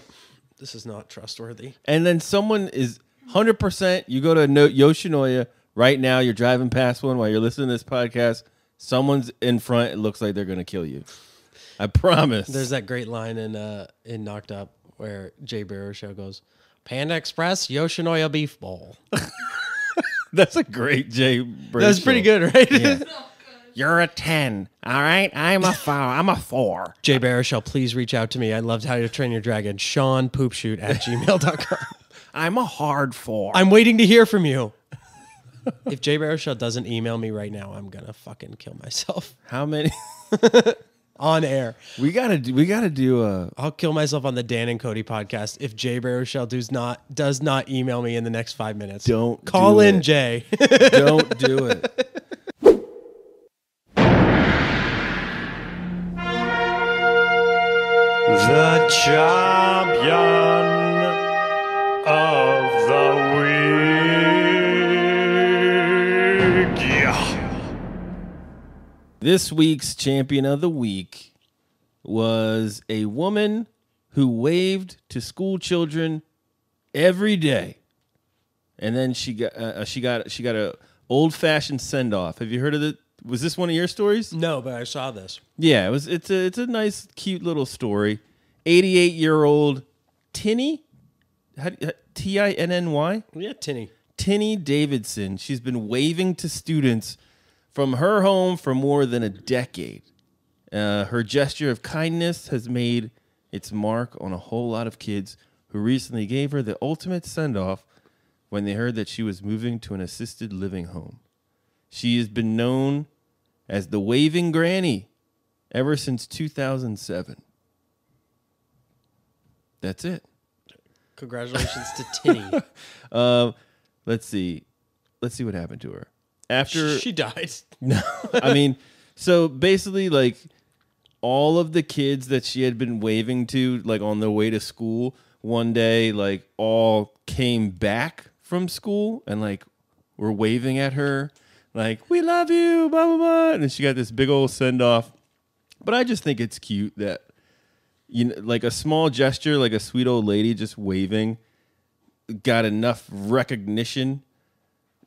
this is not trustworthy. And then someone is 100%. You go to Yoshinoya right now. You're driving past one while you're listening to this podcast. Someone's in front. It looks like they're going to kill you. I promise. There's that great line in Knocked Up where Jay Baruchel goes, Panda Express, Yoshinoya beef bowl. That's a great Jay Baruchel. That's pretty good, right? Yeah. You're a 10. All right? I'm a 5. I'm a 4. Jay Baruchel, please reach out to me. I loved How to Train Your Dragon. SeanPoopshoot@gmail.com. I'm a hard 4. I'm waiting to hear from you. If Jay Baruchel doesn't email me right now, I'm gonna fucking kill myself. How many on air? We gotta do a. I'll kill myself on the Dan and Kody podcast if Jay Baruchel does not email me in the next 5 minutes. Don't call do in it. Jay. Don't do it. The champion of the week. This week's champion of the week was a woman who waved to school children every day, and then she got a old-fashioned send-off. Have you heard of it? Was this one of your stories? No, but I saw this. Yeah, it was. It's a nice, cute little story. 88-year-old Tinny, Tinny. Yeah, Tinny. Tinny Davidson. She's been waving to students from her home for more than a decade. Her gesture of kindness has made its mark on a whole lot of kids who recently gave her the ultimate send-off when they heard that she was moving to an assisted living home. She has been known as the Waving Granny ever since 2007. That's it. Congratulations to Tinny. Let's see what happened to her. After she died. No, I mean, so basically, like, all of the kids that she had been waving to, like, on their way to school, one day, like, all came back from school and, like, were waving at her, like, we love you, blah, blah, blah. And then she got this big old send-off. But I just think it's cute that, you know, like, a small gesture, like a sweet old lady just waving, got enough recognition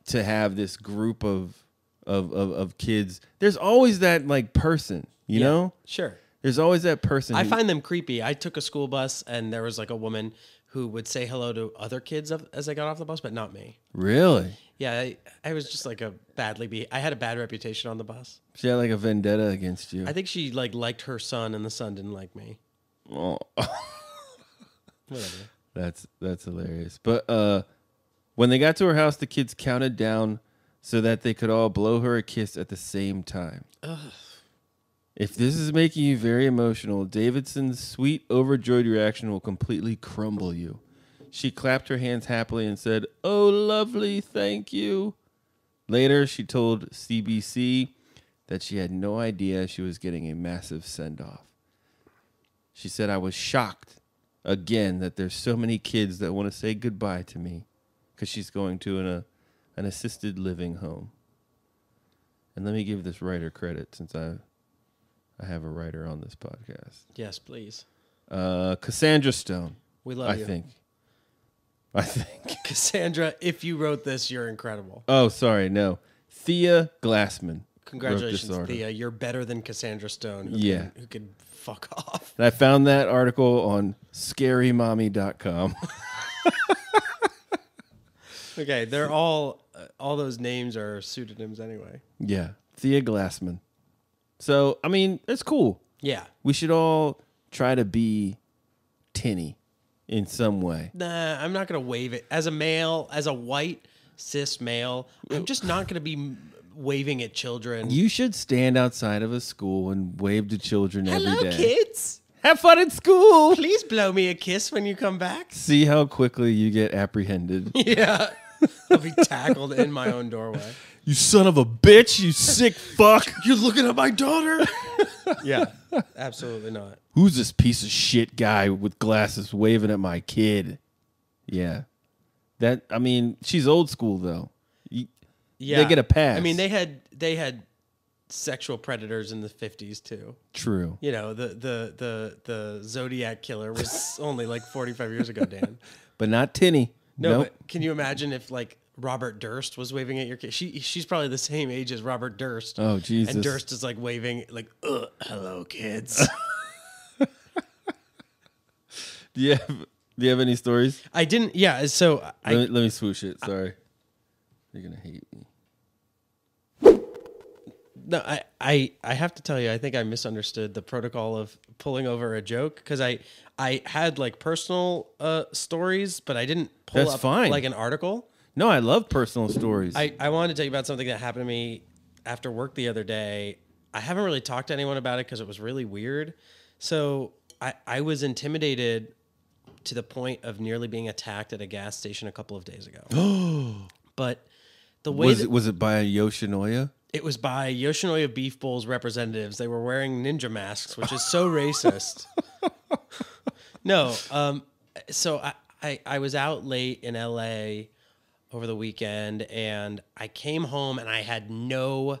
to have this group of kids. There's always that, like, person, you know? Sure. There's always that person. I find them creepy. I took a school bus, and there was, like, a woman who would say hello to other kids as they got off the bus, but not me. Really? Yeah, I was just, like, I had a bad reputation on the bus. She had, like, a vendetta against you. I think she, like, liked her son, and the son didn't like me. Oh. Whatever. That's hilarious. But, when they got to her house, the kids counted down so that they could all blow her a kiss at the same time. Ugh. If this is making you very emotional, Davidson's sweet, overjoyed reaction will completely crumble you. She clapped her hands happily and said, "Oh, lovely, thank you." Later, she told CBC that she had no idea she was getting a massive send-off. She said, "I was shocked again that there's so many kids that want to say goodbye to me," because she's going to an assisted living home. And let me give this writer credit since I have a writer on this podcast. Yes, please. Cassandra Stone. We love you. I think. Cassandra, if you wrote this, you're incredible. Oh, sorry, no. Thea Glassman. Congratulations, Thea. You're better than Cassandra Stone. Who could fuck off. And I found that article on scarymommy.com. Okay, they're all those names are pseudonyms anyway. Yeah, Thea Glassman. So, I mean, that's cool. Yeah. We should all try to be tinny in some way. Nah, I'm not going to wave it. As a male, as a white cis male, I'm just not going to be waving at children. You should stand outside of a school and wave to children every day. Hello, kids. Have fun at school. Please blow me a kiss when you come back. See how quickly you get apprehended. Yeah. I'll be tackled in my own doorway. You son of a bitch, you sick fuck. You're looking at my daughter? Yeah, absolutely not. Who's this piece of shit guy with glasses waving at my kid? Yeah. She's old school, though. Yeah. They get a pass. I mean, they had sexual predators in the 50s, too. True. You know, the Zodiac killer was only like 45 years ago, Dan. But not Tinny. No, nope. But can you imagine if, like, Robert Durst was waving at your kid? She's probably the same age as Robert Durst. Oh, Jesus. And Durst is like waving like, hello, kids. Do you have any stories? I didn't. Yeah. So let me swoosh it. Sorry. You're going to hate me. No, I have to tell you, I think I misunderstood the protocol of pulling over a joke because I had like personal stories, but I didn't pull That's up fine. Like an article. No, I love personal stories. I wanted to tell you about something that happened to me after work the other day. I haven't really talked to anyone about it because it was really weird. So I was intimidated to the point of nearly being attacked at a gas station a couple of days ago. But the way... Was it by Yoshinoya? It was by Yoshinoya Beef Bowls representatives. They were wearing ninja masks, which is so racist. No. So I was out late in LA over the weekend, and I came home and I had no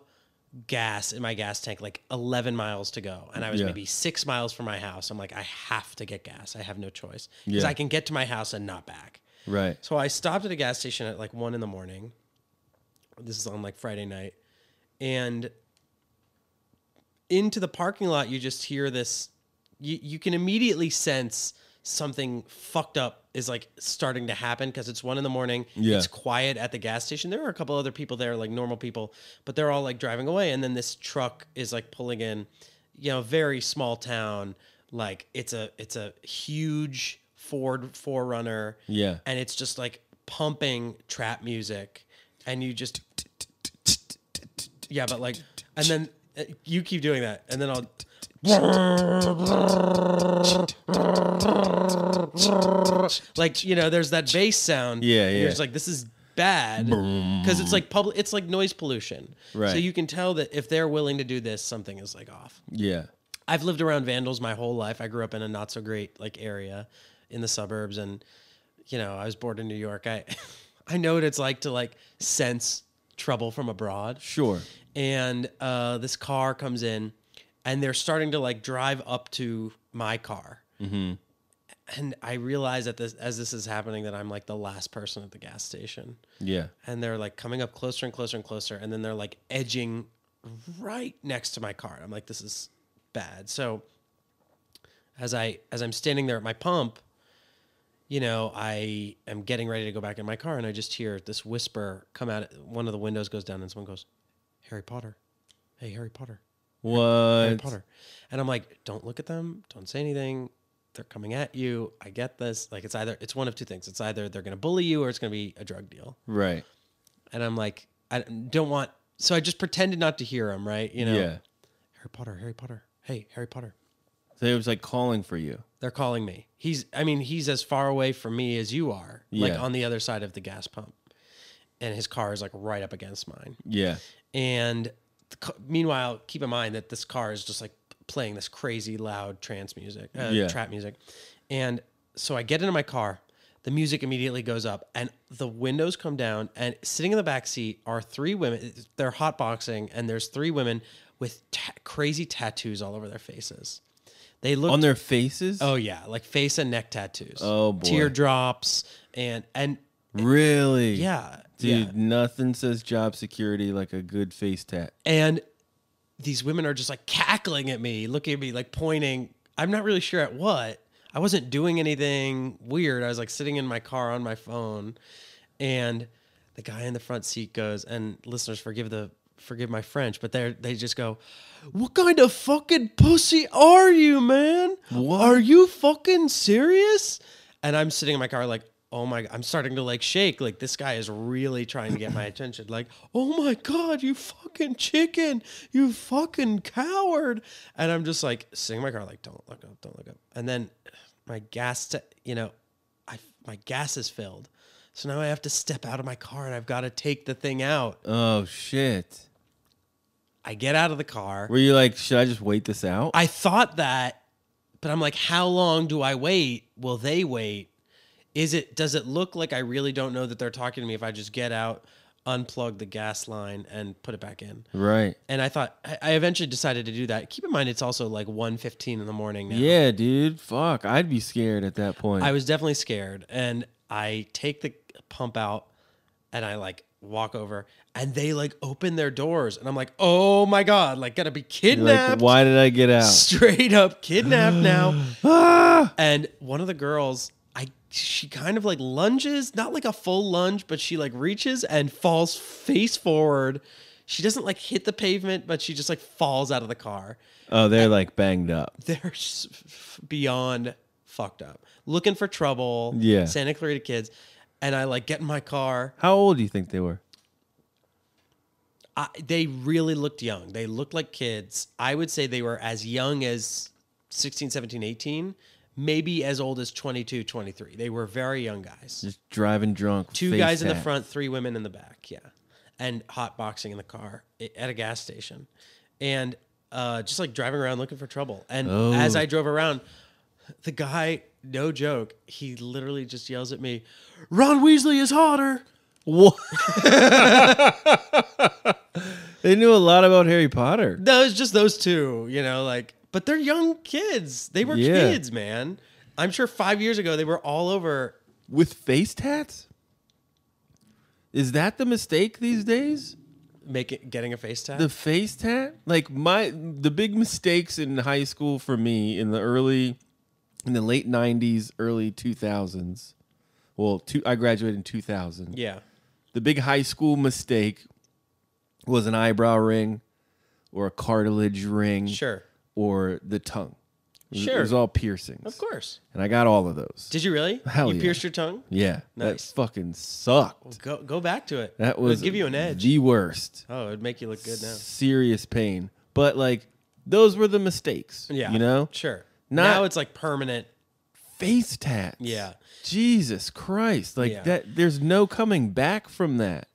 gas in my gas tank, like 11 miles to go. And I was maybe 6 miles from my house. I'm like, I have to get gas. I have no choice because I can get to my house and not back. Right. So I stopped at a gas station at like 1 a.m. This is on like Friday night. And into the parking lot, you just hear this, you can immediately sense something fucked up is like starting to happen because it's 1 a.m. It's quiet at the gas station. There are a couple other people there, like normal people, but they're all like driving away. And then this truck is like pulling in, you know, very small town. Like it's a huge Ford 4Runner. Yeah. And it's just like pumping trap music and you just, yeah, but like, and then you keep doing that and then I'll, like, you know, there's that bass sound. Yeah, yeah. You're just like, this is bad because it's like public. It's like noise pollution. Right. So you can tell that if they're willing to do this, something is like off. Yeah. I've lived around vandals my whole life. I grew up in a not so great like area in the suburbs, and you know, I was born in New York. I know what it's like to like sense trouble from abroad. Sure. And this car comes in. And they're starting to like drive up to my car. Mm-hmm. And I realize that as this is happening, that I'm like the last person at the gas station. Yeah. And they're like coming up closer and closer and closer. And then they're like edging right next to my car. I'm like, this is bad. So as I'm standing there at my pump, you know, I am getting ready to go back in my car. And I just hear this whisper come out. One of the windows goes down and someone goes, "Harry Potter. Hey, Harry Potter. What?" Harry Potter. And I'm like, don't look at them. Don't say anything. They're coming at you. I get this. Like, it's one of two things. It's either they're going to bully you or it's going to be a drug deal. Right. And I'm like, I don't want, so I just pretended not to hear him, right? You know, yeah. Harry Potter, Harry Potter. Hey, Harry Potter. So it was like calling for you. They're calling me. He's, I mean, he's as far away from me as you are, yeah. Like on the other side of the gas pump. And his car is like right up against mine. Yeah. And meanwhile, keep in mind that this car is just like playing this crazy loud trance music, trap music. And so I get into my car. The music immediately goes up, and the windows come down, and sitting in the back seat are three women. They're hotboxing, and there's three women with crazy tattoos all over their faces. They look on their faces. Oh yeah, like face and neck tattoos. Oh boy, teardrops and really, yeah, dude. Yeah. Nothing says job security like a good face tat. And these women are just like cackling at me, looking at me, like pointing. I'm not really sure at what. I wasn't doing anything weird. I was like sitting in my car on my phone, and the guy in the front seat goes, and listeners, forgive my French, but they just go, "What kind of fucking pussy are you, man? What? Are you fucking serious?" And I'm sitting in my car like, oh my, I'm starting to like shake. Like this guy is really trying to get my attention. Like, oh my God, you fucking chicken, you fucking coward. And I'm just like sitting in my car like, don't look up, don't look up. And then my gas, my gas is filled. So now I have to step out of my car, and I've got to take the thing out. Oh, shit. I get out of the car. Were you like, should I just wait this out? I thought that, but I'm like, how long do I wait? Will they wait? Does it look like I really don't know that they're talking to me if I just get out, unplug the gas line, and put it back in? Right. And I thought, I eventually decided to do that. Keep in mind, it's also like 1:15 in the morning now. Yeah, dude. Fuck. I'd be scared at that point. I was definitely scared. And I take the pump out, and I like walk over, and they like open their doors, and I'm like, oh my God, like gotta be kidnapped. Like, why did I get out? Straight up kidnapped now. And one of the girls, she kind of like lunges, not like a full lunge, but she like reaches and falls face forward. She doesn't like hit the pavement, but she just like falls out of the car. Oh, they're like banged up. They're beyond fucked up. Looking for trouble. Yeah. Santa Clarita kids. And I like get in my car. How old do you think they were? They really looked young. They looked like kids. I would say they were as young as 16, 17, 18. Maybe as old as 22, 23. They were very young guys. Just driving drunk. Two guys in the front, three women in the back. Yeah. And hotboxing in the car at a gas station. And just like driving around looking for trouble. And as I drove around, the guy, no joke, he literally just yells at me, "Ron Weasley is hotter." What? They knew a lot about Harry Potter. No, it's just those two, you know, like. But they're young kids. They were kids, man. I'm sure 5 years ago they were all over. With face tats? Is that the mistake these days? Getting a face tat? The face tat? Like the big mistakes in high school for me in the late 90s, early 2000s. Well, I graduated in 2000. Yeah. The big high school mistake was an eyebrow ring or a cartilage ring. Sure. Or the tongue. Sure. It was all piercings. Of course. And I got all of those. Did you really? Hell yeah. You pierced your tongue? Yeah. Nice. That fucking sucked. Well, go back to it. That was... It would give you an edge. The worst. Oh, it would make you look good now. Serious pain. But, like, those were the mistakes. Yeah. You know? Sure. Now it's, like, permanent... Face tats. Yeah. Jesus Christ. Like, that. There's no coming back from that.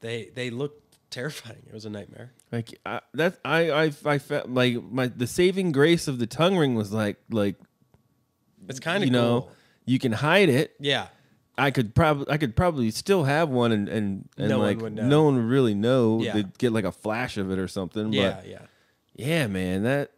They looked terrifying. It was a nightmare. Like I felt like the saving grace of the tongue ring was like it's kind of cool. You can hide it. Yeah, I could probably still have one and no like one would know. No one would really know. Yeah. They'd get like a flash of it or something. Yeah, but yeah, man.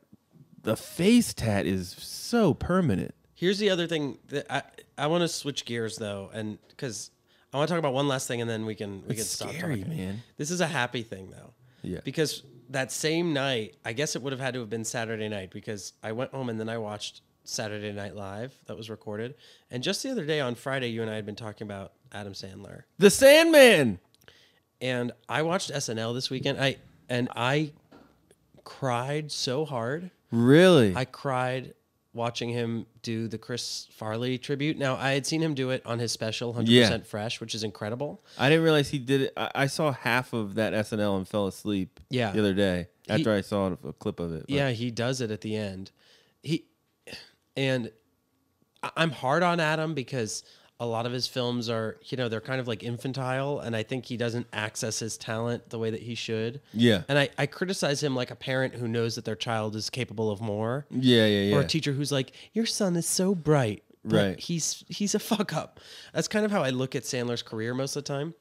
The face tat is so permanent. Here's the other thing that I want to switch gears though, and because I want to talk about one last thing, and then we can stop talking. Man, this is a happy thing though. Yeah. Because that same night, I guess it would have had to have been Saturday night because I went home and then I watched Saturday Night Live that was recorded. And just the other day on Friday, you and I had been talking about Adam Sandler. The Sandman! And I watched SNL this weekend. I cried so hard. Really? I cried watching him do the Chris Farley tribute. Now, I had seen him do it on his special, 100% Fresh, which is incredible. I didn't realize he did it. I saw half of that SNL and fell asleep the other day after I saw a clip of it. But. Yeah, he does it at the end. And I'm hard on Adam because a lot of his films are, you know, they're kind of like infantile, and I think he doesn't access his talent the way that he should. Yeah. And I criticize him like a parent who knows that their child is capable of more. Yeah. Or a teacher who's like, your son is so bright. Right. He's a fuck up. That's kind of how I look at Sandler's career most of the time.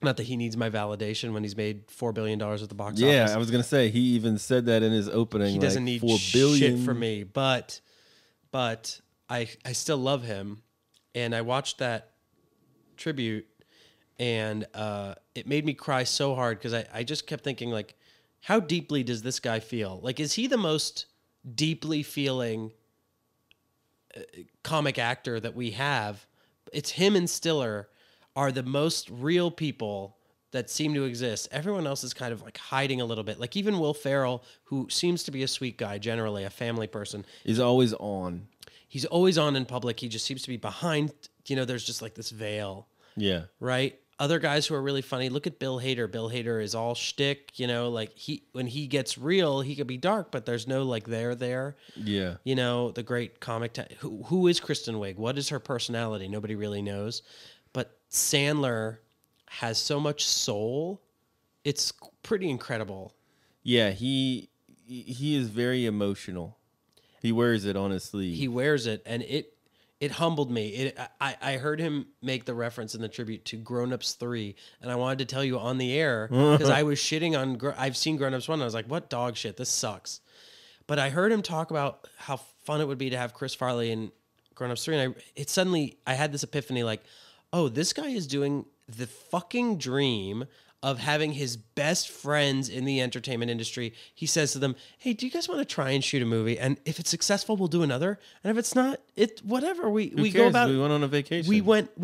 Not that he needs my validation when he's made $4 billion at the box office. Yeah, I was going to say, he even said that in his opening. He doesn't need $4 billion shit from me, but I still love him. And I watched that tribute, and it made me cry so hard because I just kept thinking, like, how deeply does this guy feel? Like, is he the most deeply feeling comic actor that we have? It's him and Stiller are the most real people that seem to exist. Everyone else is kind of like hiding a little bit. Like even Will Ferrell, who seems to be a sweet guy, generally a family person, is always on. He's always on in public. He just seems to be behind, you know, there's just like this veil. Yeah. Right? Other guys who are really funny, look at Bill Hader. Bill Hader is all shtick, you know, like when he gets real, he could be dark, but there's no like there there. Yeah. You know, the great comic, who is Kristen Wiig? What is her personality? Nobody really knows. But Sandler has so much soul. It's pretty incredible. Yeah, he is very emotional. He wears it on his sleeve. He wears it, and it humbled me. I heard him make the reference in the tribute to Grown Ups 3, and I wanted to tell you on the air because I was shitting on. I've seen Grown Ups 1. And I was like, what dog shit? This sucks. But I heard him talk about how fun it would be to have Chris Farley in Grown Ups 3, and I had this epiphany, like, oh, this guy is doing the fucking dream of having his best friends in the entertainment industry. He says to them, hey, do you guys want to try and shoot a movie? And if it's successful, we'll do another. And if it's not, whatever. We go about. We went on a vacation. We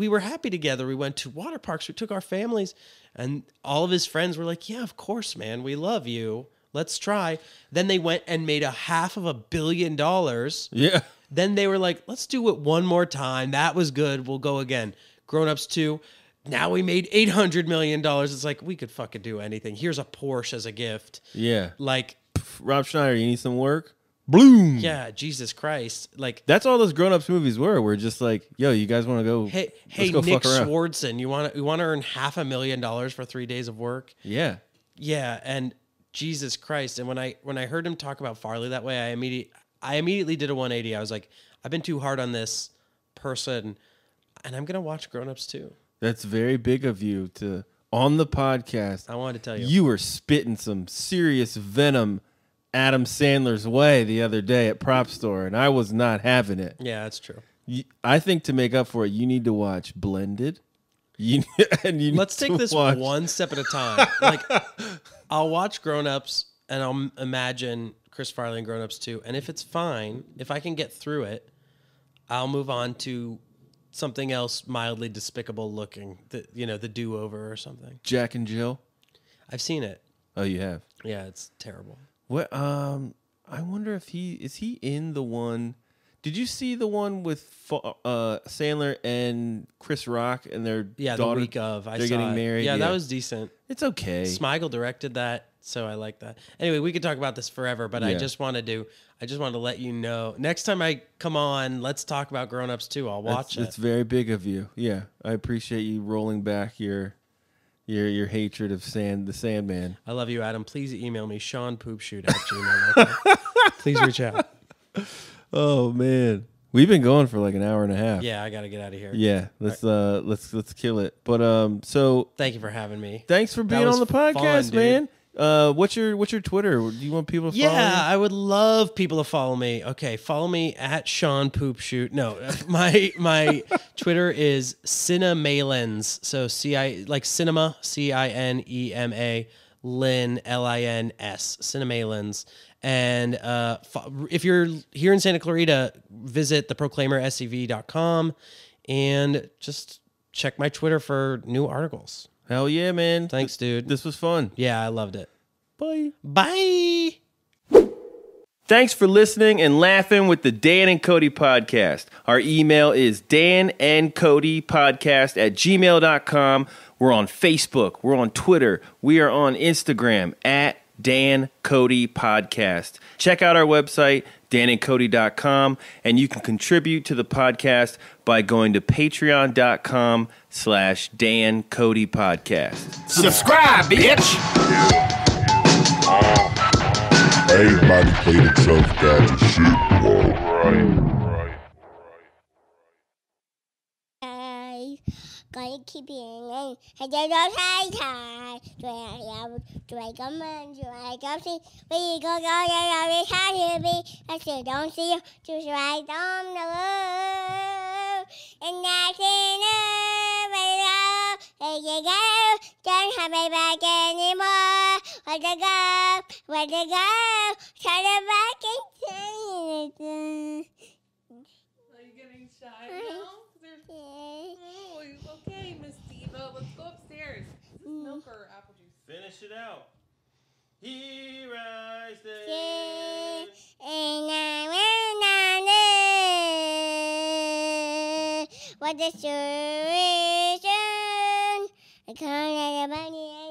were happy together. We went to water parks. We took our families. And all of his friends were like, yeah, of course, man. We love you. Let's try. Then they went and made $500 million. Yeah. Then they were like, let's do it one more time. That was good. We'll go again. Grown Ups 2. Now we made $800 million. It's like, we could fucking do anything. Here's a Porsche as a gift. Yeah. Like, Rob Schneider, you need some work? Bloom. Yeah, Jesus Christ. Like, that's all those Grown Ups movies were. We're just like, yo, you guys want to go? Hey, let's go Nick fuck around. Swardson, you want to earn $500,000 for 3 days of work? Yeah. Yeah, and Jesus Christ. And when I heard him talk about Farley that way, I immediately did a 180. I was like, I've been too hard on this person, and I'm going to watch Grown Ups too. That's very big of you to, on the podcast. I wanted to tell you. You were spitting some serious venom Adam Sandler's way the other day at Prop Store, and I was not having it. Yeah, that's true. I think to make up for it, you need to watch Blended. Let's take this one step at a time. Like, I'll watch Grown Ups, and I'll imagine Chris Farley and Grown Ups 2, and if it's fine, if I can get through it, I'll move on to something else mildly despicable looking, the do-over or something. Jack and Jill? I've seen it. Oh, you have? Yeah, it's terrible. What? I wonder if is he in the one? Did you see the one with Sandler and Chris Rock and their daughter? The week of. They're getting married. Yeah, that was decent. It's okay. Smigel directed that, so I like that. Anyway, we could talk about this forever, but I just wanted to let you know. Next time I come on, let's talk about Grown Ups too. I'll watch it. It's very big of you. Yeah, I appreciate you rolling back your hatred of the Sandman. I love you, Adam. Please email me, SeanPoopshoot@gmail.com. Please reach out. Oh man, we've been going for like an hour and a half. Yeah, I gotta get out of here. Yeah, let's kill it. But so thank you for having me. Thanks for being on the podcast, fun, man. What's your Twitter? Do you want people to follow you? Yeah, I would love people to follow me. Okay, follow me at Sean Poopshoot. No, my Twitter is Cinemalins. So cinema, Cinema, Lin, Lins, Cinemalins. And if you're here in Santa Clarita, visit theproclaimerscv.com and just check my Twitter for new articles. Hell yeah, man. Thanks, dude. This was fun. Yeah, I loved it. Bye. Bye. Thanks for listening and laughing with the Dan and Kody Podcast. Our email is danandkodypodcast@gmail.com. We're on Facebook. We're on Twitter. We are on Instagram at Dan Kody Podcast. Check out our website, danandkody.com, and you can contribute to the podcast by going to patreon.com/Dan Kody Podcast. Subscribe, bitch! Everybody played itself down to shit. Alright. I gotta keep eating. I get all high. Do I come on? We go. I still don't see you. Just right on the road. And I see nobody. If you go, don't have me back anymore. Where'd you go? Turn it back and turn it again. Are you getting shy now? Oh, okay, Miss Diva. Let's go upstairs. Is this milk or apple juice? Finish it out. He rises. Yeah, and I went on it. What the story is. I can't let it back.